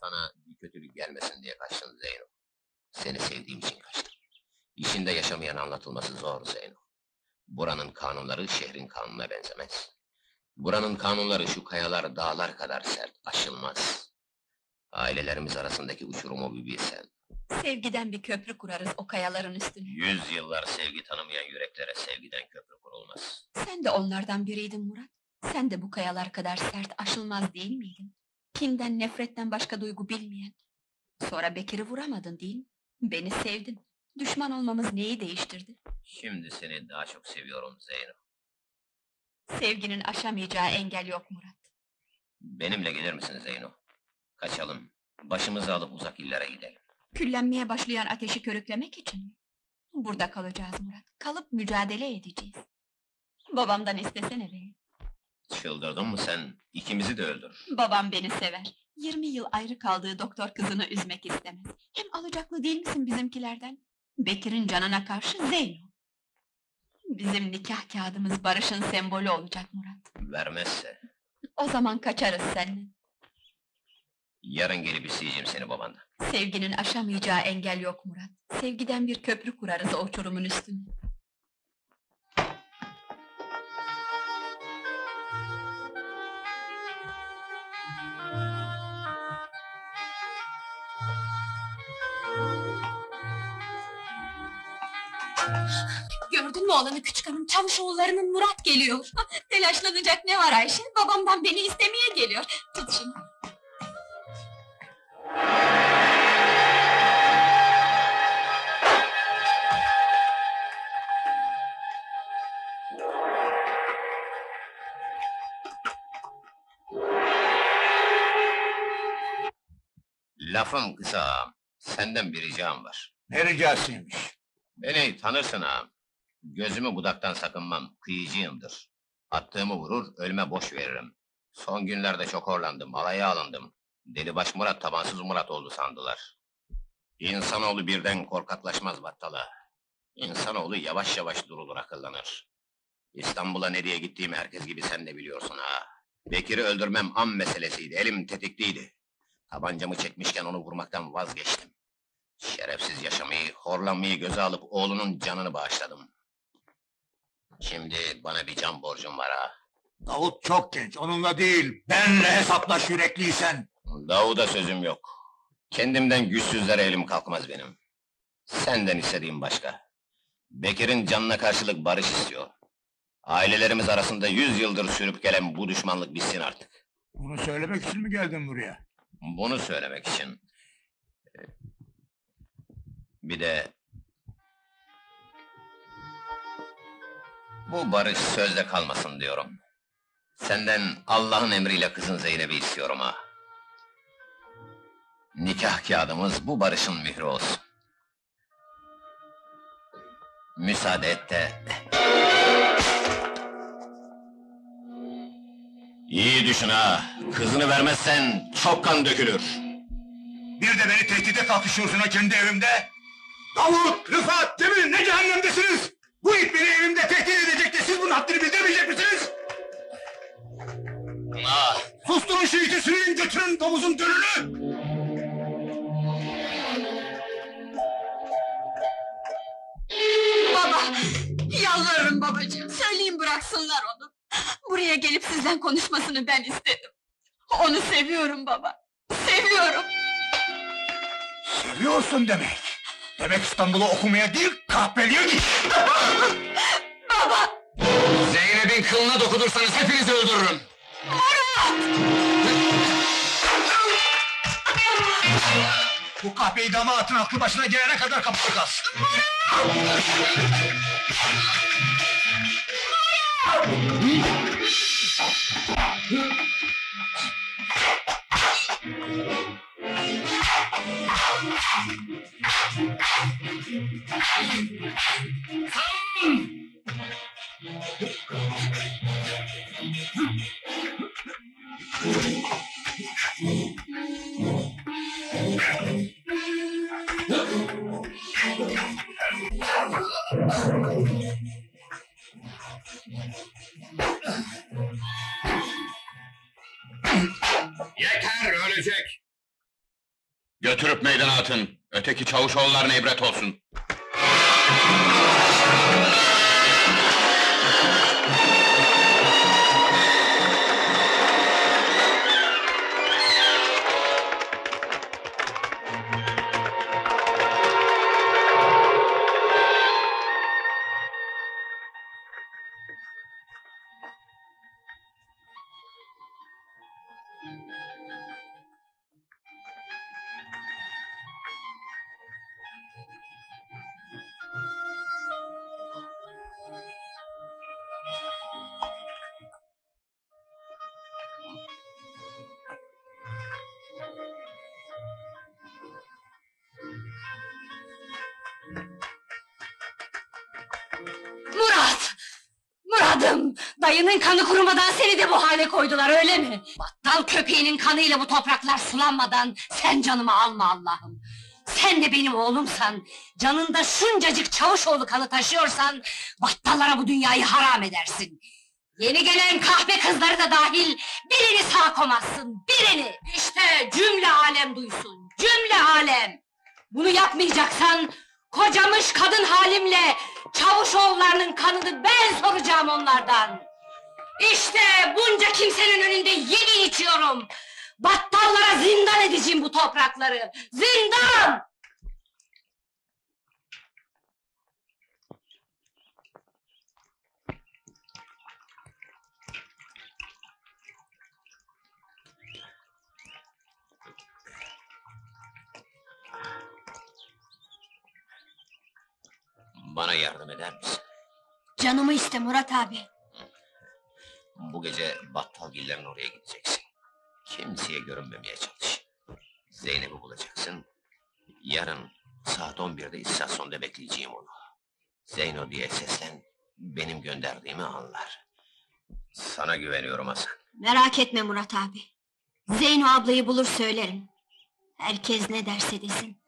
Sana bir kötülük gelmesin diye kaçtım Zeyno. Seni sevdiğim için kaçtım. İçinde yaşamayan anlatılması zor Zeyno. Buranın kanunları şehrin kanununa benzemez. Buranın kanunları şu kayalar, dağlar kadar sert, aşılmaz. Ailelerimiz arasındaki uçurumu bir bilsen. Sevgiden bir köprü kurarız o kayaların üstüne. Yüz yıllar sevgi tanımayan yüreklere sevgiden köprü kurulmaz. Sen de onlardan biriydin Murat. Sen de bu kayalar kadar sert, aşılmaz değil miydin? Kinden, nefretten başka duygu bilmeyen. Sonra Bekir'i vuramadın değil mi? Beni sevdin. Düşman olmamız neyi değiştirdi? Şimdi seni daha çok seviyorum Zeyno. Sevginin aşamayacağı engel yok Murat. Benimle gelir misin Zeyno? Kaçalım, başımızı alıp uzak illere gidelim. Küllenmeye başlayan ateşi körüklemek için mi? Burada kalacağız Murat, kalıp mücadele edeceğiz. Babamdan istesene beni. Çıldırdın mı sen? İkimizi de öldür. Babam beni sever. Yirmi yıl ayrı kaldığı doktor kızını üzmek istemez. Hem alacaklı değil misin bizimkilerden? Bekir'in canına karşı Zeyno. Bizim nikah kağıdımız barışın sembolü olacak Murat. Vermezse? O zaman kaçarız seninle. Yarın gelip isteyeceğim seni babandan. Sevginin aşamayacağı engel yok Murat. Sevgiden bir köprü kurarız o uçurumun üstüne. Gördün mü olanı küçük hanım? Çavuşoğullarının Murat geliyor. Telaşlanacak ne var Ayşe? Babamdan beni istemeye geliyor. Tut şimdi. Lafım kısa ağam, senden bir ricam var. Ne ricasıymış? Beni tanırsın ağam. Gözümü budaktan sakınmam, kıyıcıyımdır. Attığımı vurur, ölüme boş veririm. Son günlerde çok horlandım, alaya alındım. Delibaş Murat, tabansız Murat oldu sandılar. İnsanoğlu birden korkaklaşmaz battala. İnsanoğlu yavaş yavaş durulur, akıllanır. İstanbul'a ne diye gittiğimi herkes gibi sen de biliyorsun ha. Bekir'i öldürmem am meselesiydi, elim tetikliydi. Tabancamı çekmişken onu vurmaktan vazgeçtim. Şerefsiz yaşamayı, horlanmayı göze alıp oğlunun canını bağışladım. Şimdi bana bir can borcum var ha. Davut çok genç, onunla değil, benle hesaplaş yürekliysen. Davut'a sözüm yok. Kendimden güçsüzlere elim kalkmaz benim. Senden istediğim başka. Bekir'in canına karşılık barış istiyor. Ailelerimiz arasında yüz yıldır sürüp gelen bu düşmanlık bitsin artık. Bunu söylemek için mi geldin buraya? Bunu söylemek için. Bir de... Bu barış sözde kalmasın diyorum. Senden Allah'ın emriyle kızın Zeynep'i istiyorum ha. Nikah kağıdımız bu barışın mührü olsun. Müsaade et de... İyi düşün ha! Kızını vermezsen çok kan dökülür! Bir de beni tehdide kalkışıyorsun ha kendi evimde! Davut, Rıfat, Cemil ne cehennemdesiniz! Bu it beni evimde tehdit edecek de siz bunun haddini bildirmeyecek misiniz? Ah. Susturun şu iti, sürüyün götürün domuzun dönünü! Baba! Yalvarırım babacığım, söyleyin bıraksınlar onu! Buraya gelip sizden konuşmasını ben istedim. Onu seviyorum baba. Seviyorum. Seviyorsun demek. Demek İstanbul'a okumaya değil, kahpeliğe git. Baba! Zeynep'in kılına dokunursanız hepinizi öldürürüm. Murat! Bu kahpeyi dama atın, aklı başına gelene kadar kapatacağız. Murat! Yeter, ölecek! Götürüp meydana atın, öteki Çavuşoğullarına ibret olsun! Dayının kanı kurumadan seni de bu hale koydular, öyle mi? Battal köpeğinin kanıyla bu topraklar sulanmadan sen canımı alma Allah'ım! Sen de benim oğlumsan, canında şuncacık Çavuşoğlu kanı taşıyorsan, battallara bu dünyayı haram edersin! Yeni gelen kahpe kızları da dahil, birini sağ komazsın, birini! İşte cümle alem duysun, cümle alem! Bunu yapmayacaksan, kocamış kadın halimle, Çavuşoğullarının kanını ben soracağım onlardan! İşte bunca kimsenin önünde yemin içiyorum! Battallara zindan edeceğim bu toprakları! Zindan! Bana yardım eder misin? Canımı iste Murat abi! Bu gece Battalgillerin oraya gideceksin. Kimseye görünmemeye çalış. Zeynep'i bulacaksın. Yarın saat on birde istasyonda bekleyeceğim onu. Zeyno diye seslen, benim gönderdiğimi anlar. Sana güveniyorum Hasan. Merak etme Murat abi! Zeyno ablayı bulur söylerim. Herkes ne derse desin,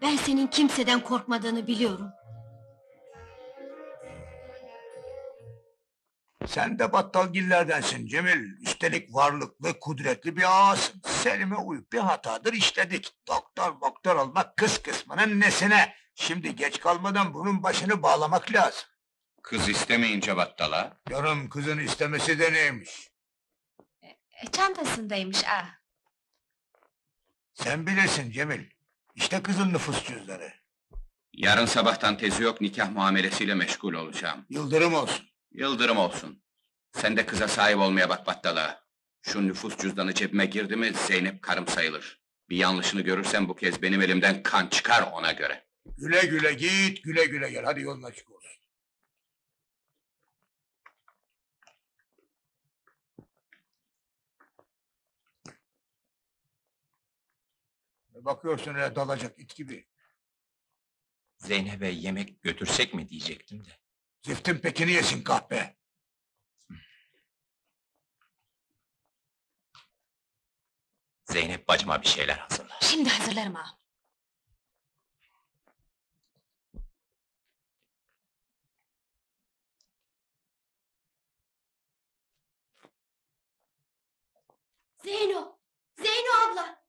ben senin kimseden korkmadığını biliyorum. Sen de Battalgillerdensin Cemil, üstelik varlıklı, kudretli bir ağasın. Selim'e uyup bir hatadır işledik. Doktor doktor olmak kız kısmının nesine? Şimdi geç kalmadan bunun başını bağlamak lazım. Kız istemeyince Battal'a? Canım, kızın istemesi de neymiş? E, çantasındaymış ha. Sen bilirsin Cemil, işte kızın nüfus cüzdanı. Yarın sabahtan tezi yok, nikah muamelesiyle meşgul olacağım. Yıldırım olsun. Yıldırım olsun! Sen de kıza sahip olmaya bak Battal'a! Şu nüfus cüzdanı cebime girdi mi, Zeynep karım sayılır! Bir yanlışını görürsen bu kez benim elimden kan çıkar, ona göre! Güle güle git, güle güle gel, hadi yolun açık olsun! Ne bakıyorsun öyle dalacak it gibi? Zeynep'e yemek götürsek mi diyecektim de... Ziftin pekini yesin kahpe! Zeynep bacıma bir şeyler hazırla. Şimdi hazırlarım ağam. Zeyno! Zeyno abla!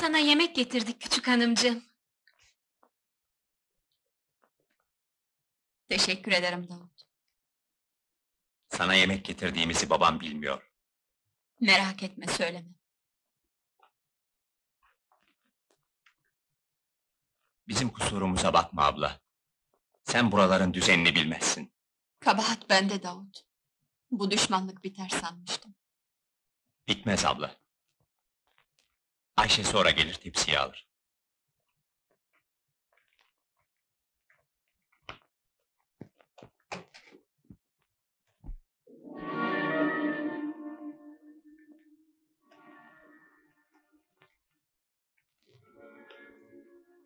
Sana yemek getirdik küçük hanımcığım. Teşekkür ederim Davut. Sana yemek getirdiğimizi babam bilmiyor. Merak etme, söyleme. Bizim kusurumuza bakma abla. Sen buraların düzenini bilmezsin. Kabahat bende Davut. Bu düşmanlık biter sanmıştım. Bitmez abla. Ayşe sonra gelir, tepsiyi alır.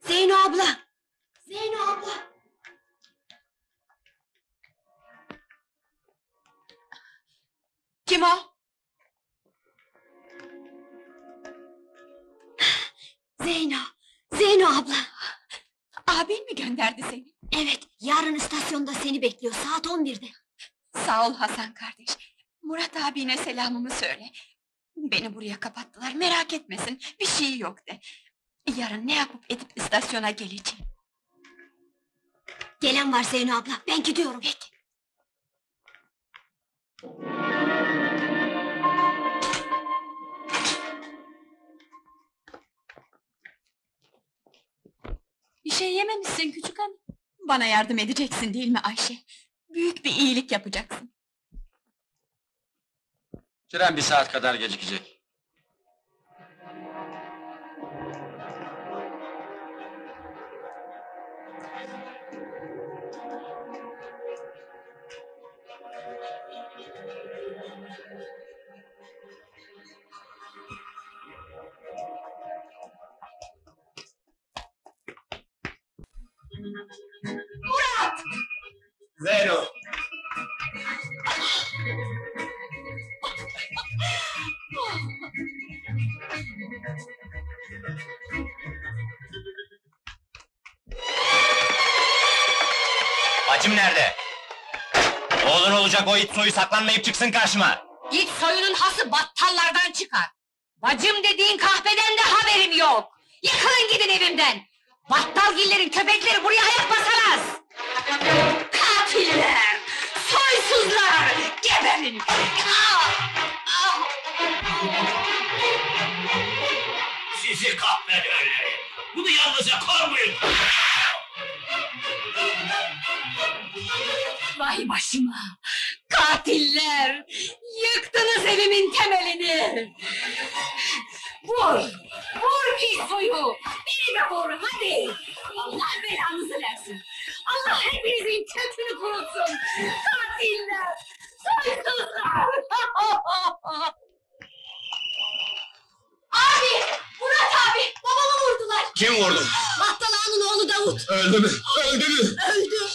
Zeyno abla! Zeyno abla! Kim o? Zeyno! Zeyno abla! Abin mi gönderdi seni? Evet, yarın istasyonda seni bekliyor, saat on birde. Sağ ol Hasan kardeş. Murat abine selamımı söyle. Beni buraya kapattılar, merak etmesin, bir şey yok de. Yarın ne yapıp edip istasyona geleceğim. Gelen var Zeyno abla, ben gidiyorum. Peki. Bir şey yememişsin küçük hanım. Bana yardım edeceksin değil mi Ayşe? Büyük bir iyilik yapacaksın. Tren bir saat kadar gecikecek. Murat! Zeyno! Bacım nerede? Oğlun olacak o it soyu saklanmayıp çıksın karşıma! İt soyunun hası battallardan çıkar! Bacım dediğin kahpeden de haberim yok! Yıkılın gidin evimden! Battalgillerin köpekleri buraya ayak basamaz! Katiller! Soysuzlar! Geberin! Sizi kahpederler! Bunu yalnızca korkmayın! Vay başıma! Katiller! Yıktınız evimin temelini! Vur! Vur pis soyu! Beni de vur, hadi! Allah belanızı versin! Allah hepinizin kökünü kurutsun! Katiller! Soysuzlar! Abi! Murat abi! Babamı vurdular! Kim vurdu? Battal Ağa'nın oğlu Davut! Öldü mü? Öldü mü? Öldü!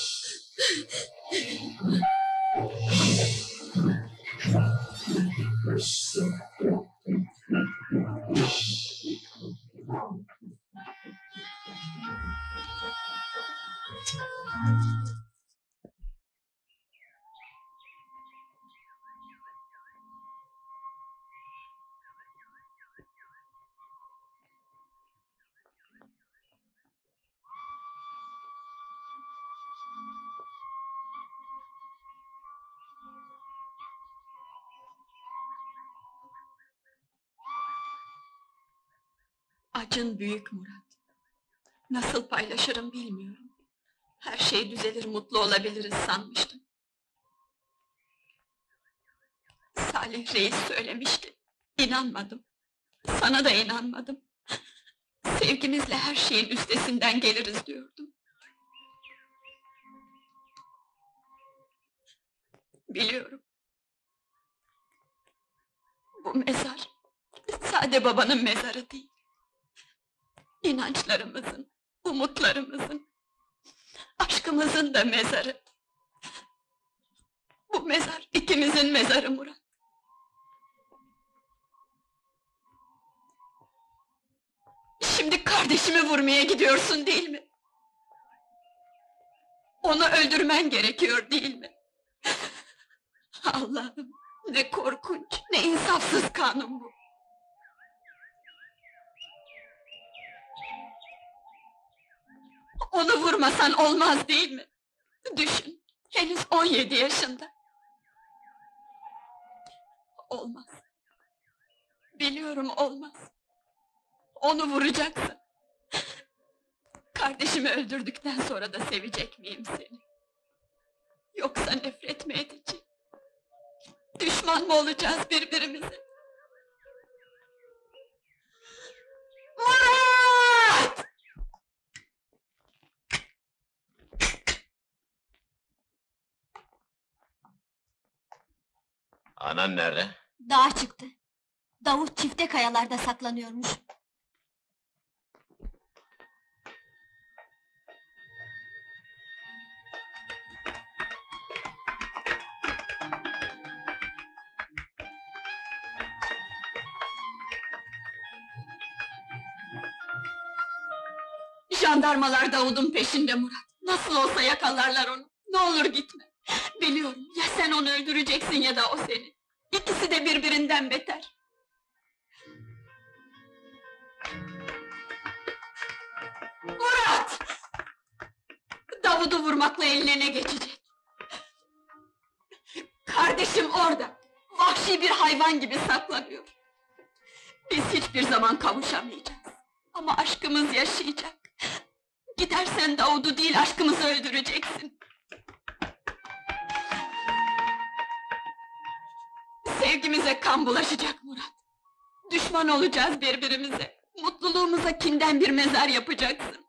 Acın büyük Murat. Nasıl paylaşırım bilmiyorum. Her şey düzelir, mutlu olabiliriz sanmıştım. Salih Reis söylemişti. İnanmadım. Sana da inanmadım. Sevgimizle her şeyin üstesinden geliriz diyordum. Biliyorum. Bu mezar sade babanın mezarı değil. İnançlarımızın, umutlarımızın, aşkımızın da mezarı. Bu mezar ikimizin mezarı Murat. Şimdi kardeşimi vurmaya gidiyorsun değil mi? Onu öldürmen gerekiyor değil mi? Allah'ım, ne korkunç, ne insafsız kanun bu. Onu vurmasan olmaz değil mi? Düşün, henüz on yedi yaşında. Olmaz. Biliyorum olmaz. Onu vuracaksın. Kardeşimi öldürdükten sonra da sevecek miyim seni? Yoksa nefret mi edeceğim? düşman mı olacağız birbirimize? Murat! Anan nerede? Dağa çıktı. Davut çifte kayalarda saklanıyormuş. Jandarmalar Davud'un peşinde Murat. Nasıl olsa yakalarlar onu. Ne olur gitme. Biliyorum, ya sen onu öldüreceksin ya da o seni. İkisi de birbirinden beter. Murat! Davud'u vurmakla ellerine geçecek. Kardeşim orada. Vahşi bir hayvan gibi saklanıyor. Biz hiçbir zaman kavuşamayacağız. Ama aşkımız yaşayacak. Gidersen Davud'u değil, aşkımızı öldüreceksin. Sevgimize kan bulaşacak Murat. Düşman olacağız birbirimize. Mutluluğumuza kinden bir mezar yapacaksın.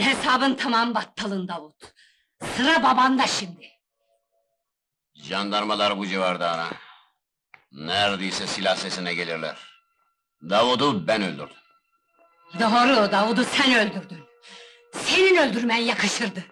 Hesabın tamam battalın Davut. Sıra babanda şimdi. Jandarmalar bu civarda ana. Neredeyse silah sesine gelirler. Davud'u ben öldürdüm. Doğru, Davud'u sen öldürdün. Senin öldürmen yakışırdı.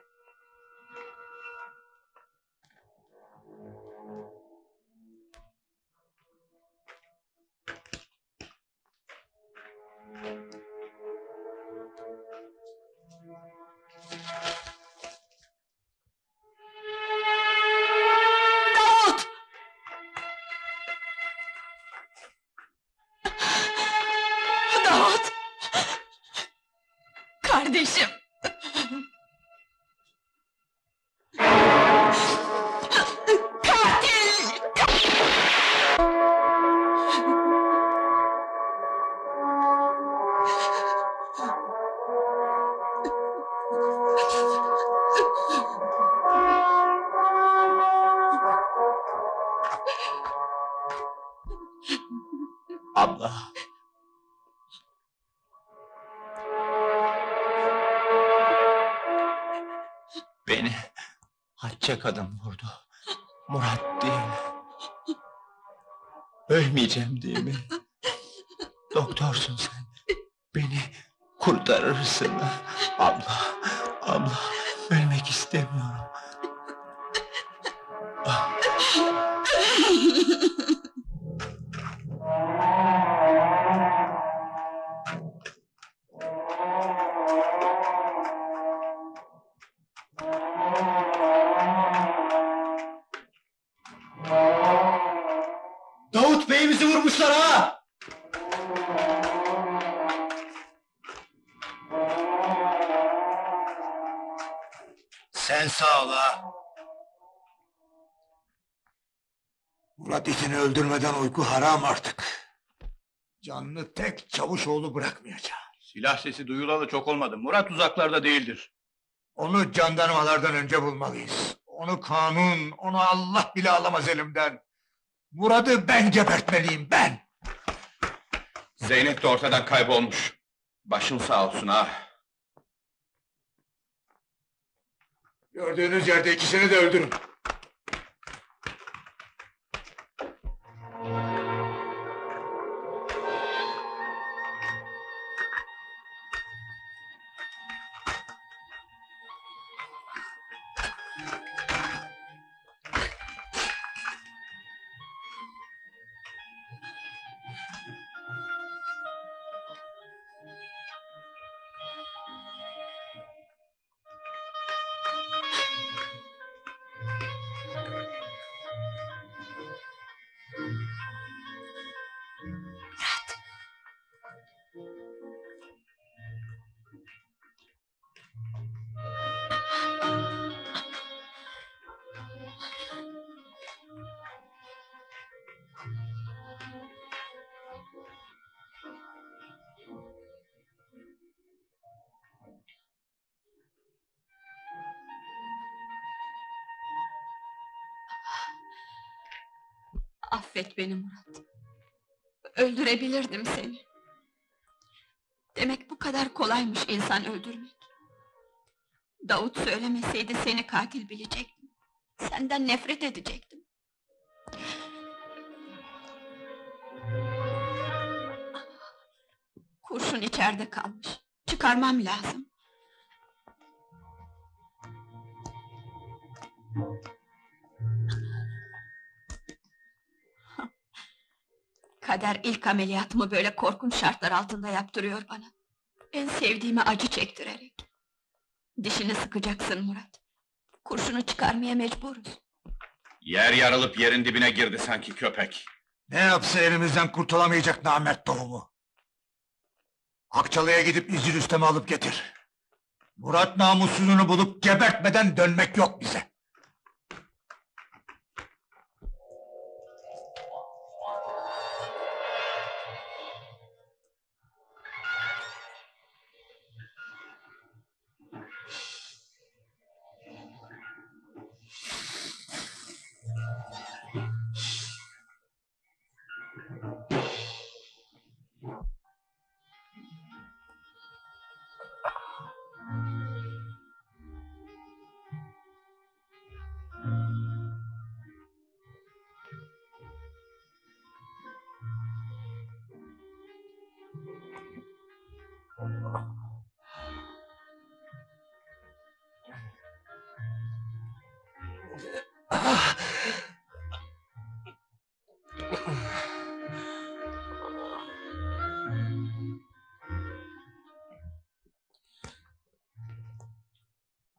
Kardeşim! Katil! Abla! Beni Hatice kadın vurdu. Murat değil. Ölmeyeceğim değil mi? Doktorsun sen. Beni kurtarırsın. Abla, abla ölmek istemiyorum. Beyimizi vurmuşlar ha! Sen sağ ol ha! Murat itini öldürmeden uyku haram artık. Canını tek Çavuşoğlu bırakmayacağım. Silah sesi duyulalı çok olmadı. Murat uzaklarda değildir. Onu jandarmalardan önce bulmalıyız. Onu kanun, onu Allah bile alamaz elimden. Murat'ı ben gebertmeliyim, ben! Zeynep de ortadan kaybolmuş. Başın sağ olsun ha! Gördüğünüz yerde ikisini de öldürün. Affet beni Murat. Öldürebilirdim seni. Demek bu kadar kolaymış insan öldürmek. Davut söylemeseydi seni katil bilecektim. Senden nefret edecektim. Kurşun içeride kalmış. Çıkarmam lazım. Kader ilk ameliyatımı böyle korkunç şartlar altında yaptırıyor bana. En sevdiğime acı çektirerek. Dişini sıkacaksın Murat. Kurşunu çıkarmaya mecburuz. Yer yarılıp yerin dibine girdi sanki köpek. Ne yapsa elimizden kurtulamayacak namert doğumu. Akçalı'ya gidip İzil Üstem'i alıp getir. Murat namussuzunu bulup gebertmeden dönmek yok bize.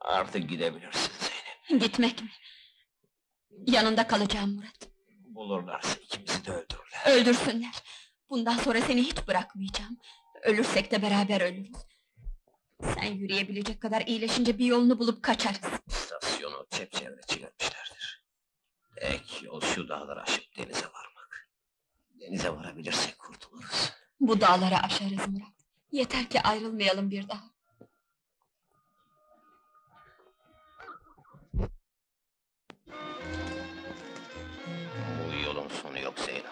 Artık gidebilirsin Zeynep. Gitmek mi? Yanında kalacağım Murat. Bulurlarsa ikimizi de öldürürler. Öldürsünler. Bundan sonra seni hiç bırakmayacağım. Ölürsek de beraber ölürüz. Sen yürüyebilecek kadar iyileşince bir yolunu bulup kaçarız. İstasyonu çepçevre çevirmişlerdir. Ek yol şu dağları aşıp denize varmak. Denize varabilirsek kurtuluruz. Bu dağları aşarız Murat. Yeter ki ayrılmayalım bir daha. Bu yolun sonu yok Zeyno.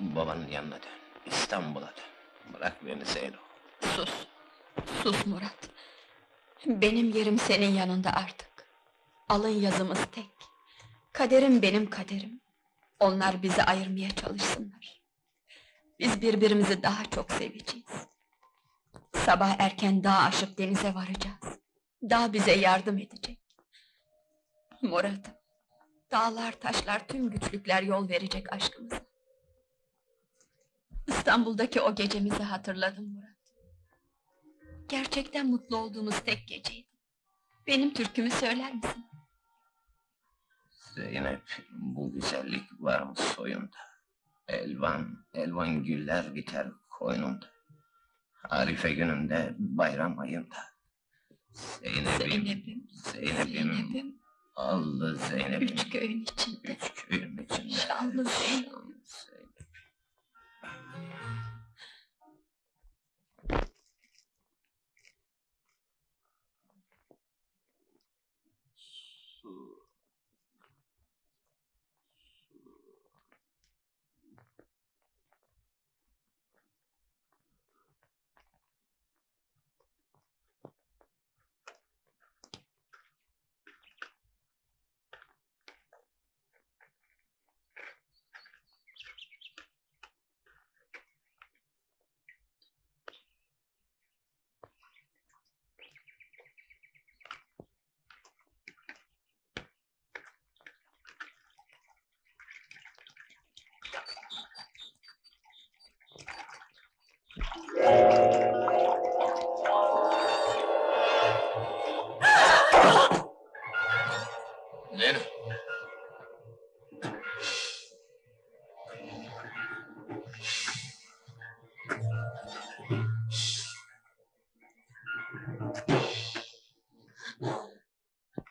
Babanın yanına dön, İstanbul'a dön. Bırak beni Zeyno. Sus, sus Murat. Benim yerim senin yanında artık. Alın yazımız tek. Kaderim benim kaderim. Onlar bizi ayırmaya çalışsınlar. Biz birbirimizi daha çok seveceğiz. Sabah erken dağı aşıp denize varacağız. Dağ bize yardım edecek. Murat'ım, dağlar, taşlar, tüm güçlükler yol verecek aşkımıza. İstanbul'daki o gecemizi hatırladım Murat. Gerçekten mutlu olduğumuz tek geceydi. Benim türkümü söyler misin? Zeynep, bu güzellik var mı soyunda? Elvan, elvan güller biter koynunda. Arife gününde, bayram ayında. Zeynep'im, Zeynep'im, Zeynep'im. Zeynep'im. Allah Zeynep. Üç köyün içinde. Üç köyün içinde. Şanlı Zeynep. Su. Zeynep.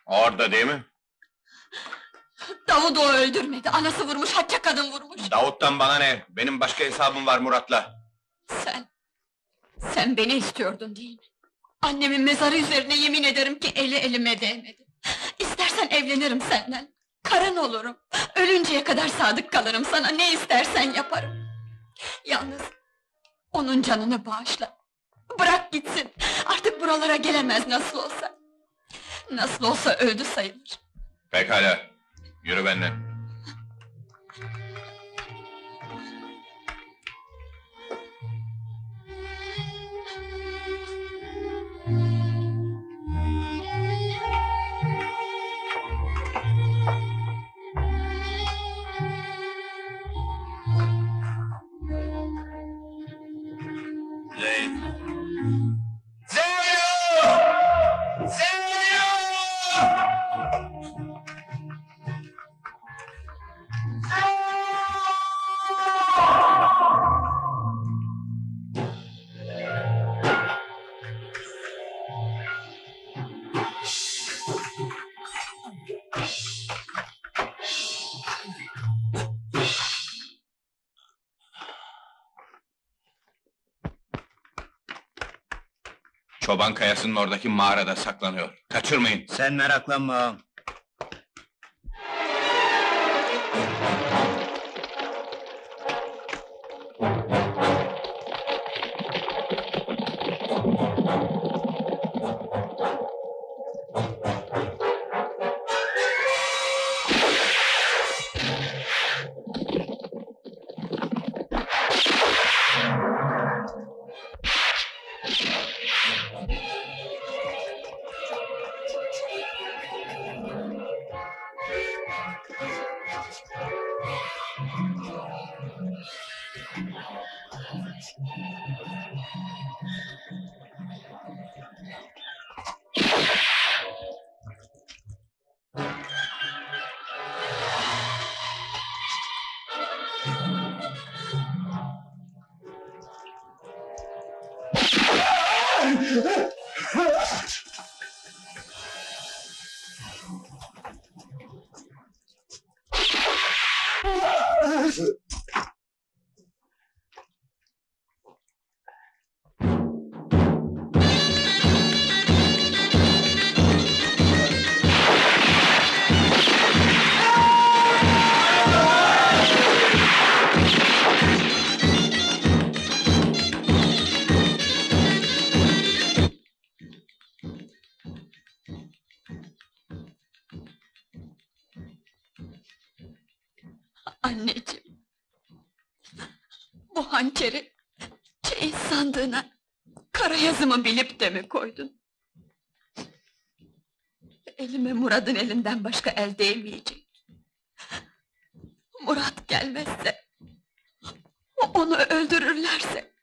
Orada değil mi? Davut o öldürmedi. Anası vurmuş, hacca kadın vurmuş. Davut'tan bana ne? Benim başka hesabım var Murat'la. Sen, sen beni istiyordun değil mi? Annemin mezarı üzerine yemin ederim ki eli elime değmedi. İstersen evlenirim senden. karın olurum. Ölünceye kadar sadık kalırım sana, ne istersen yaparım. Yalnız onun canını bağışla. Bırak gitsin, artık buralara gelemez nasıl olsa. Nasıl olsa öldü sayılır. Pekala, yürü benimle. Çoban kayasının oradaki mağarada saklanıyor. Kaçırmayın. Sen meraklanma ağam. Anneciğim, bu hançeri çeyiz sandığına kara yazımı bilip de mi koydun? Elime Murad'ın elinden başka el değmeyecek. Murad gelmezse, onu öldürürlerse,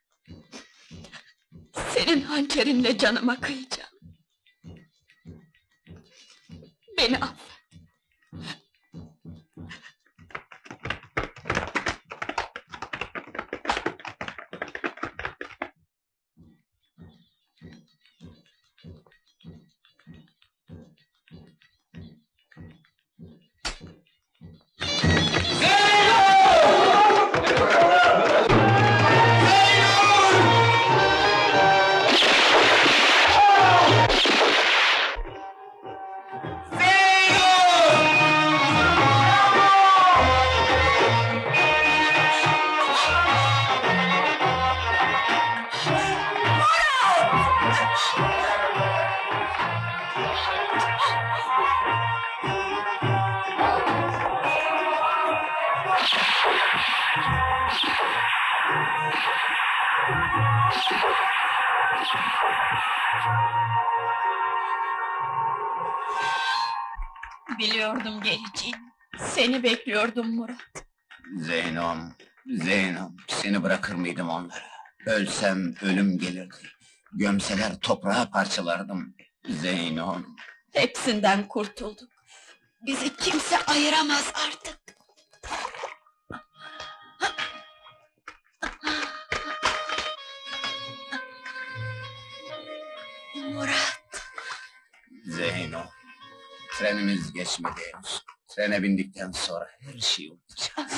senin hançerinle canıma kıyacağım. Beni affet. Biliyordum geleceğini, seni bekliyordum Murat. Zeynom, Zeynom, seni bırakır mıydım onlara? Ölsem ölüm gelirdi, gömseler toprağa parçalardım. Zeynom. Hepsinden kurtulduk, bizi kimse ayıramaz artık. Murat. Zeynom. Trenimiz geçmedi henüz. Trene bindikten sonra her şeyi unutacağız.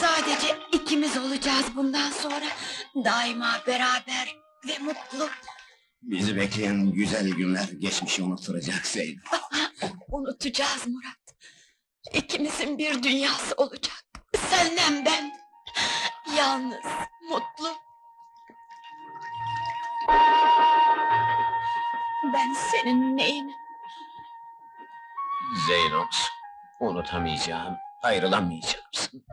Sadece ikimiz olacağız bundan sonra. Daima beraber ve mutlu. Bizi bekleyen güzel günler geçmişi unutturacak Zeynom. Unutacağız Murat. İkimizin bir dünyası olacak. Senle ben. Yalnız, mutlu. Ben senin neyin? Zeynox, unutamayacağım, ayrılamayacaksın.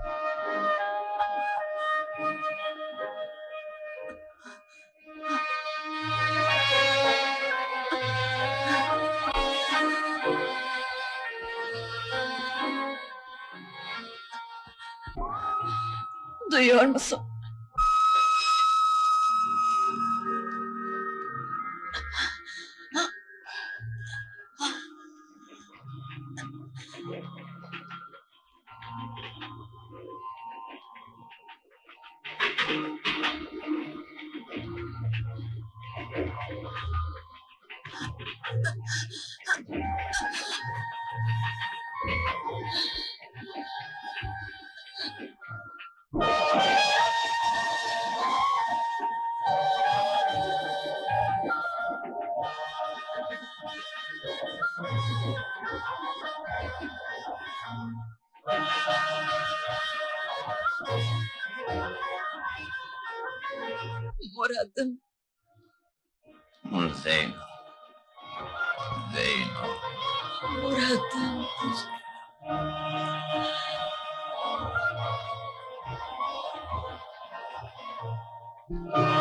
Duyuyor musun? Murat'ım. Zeyno. Zeyno. Murat'ım. Murat'ım.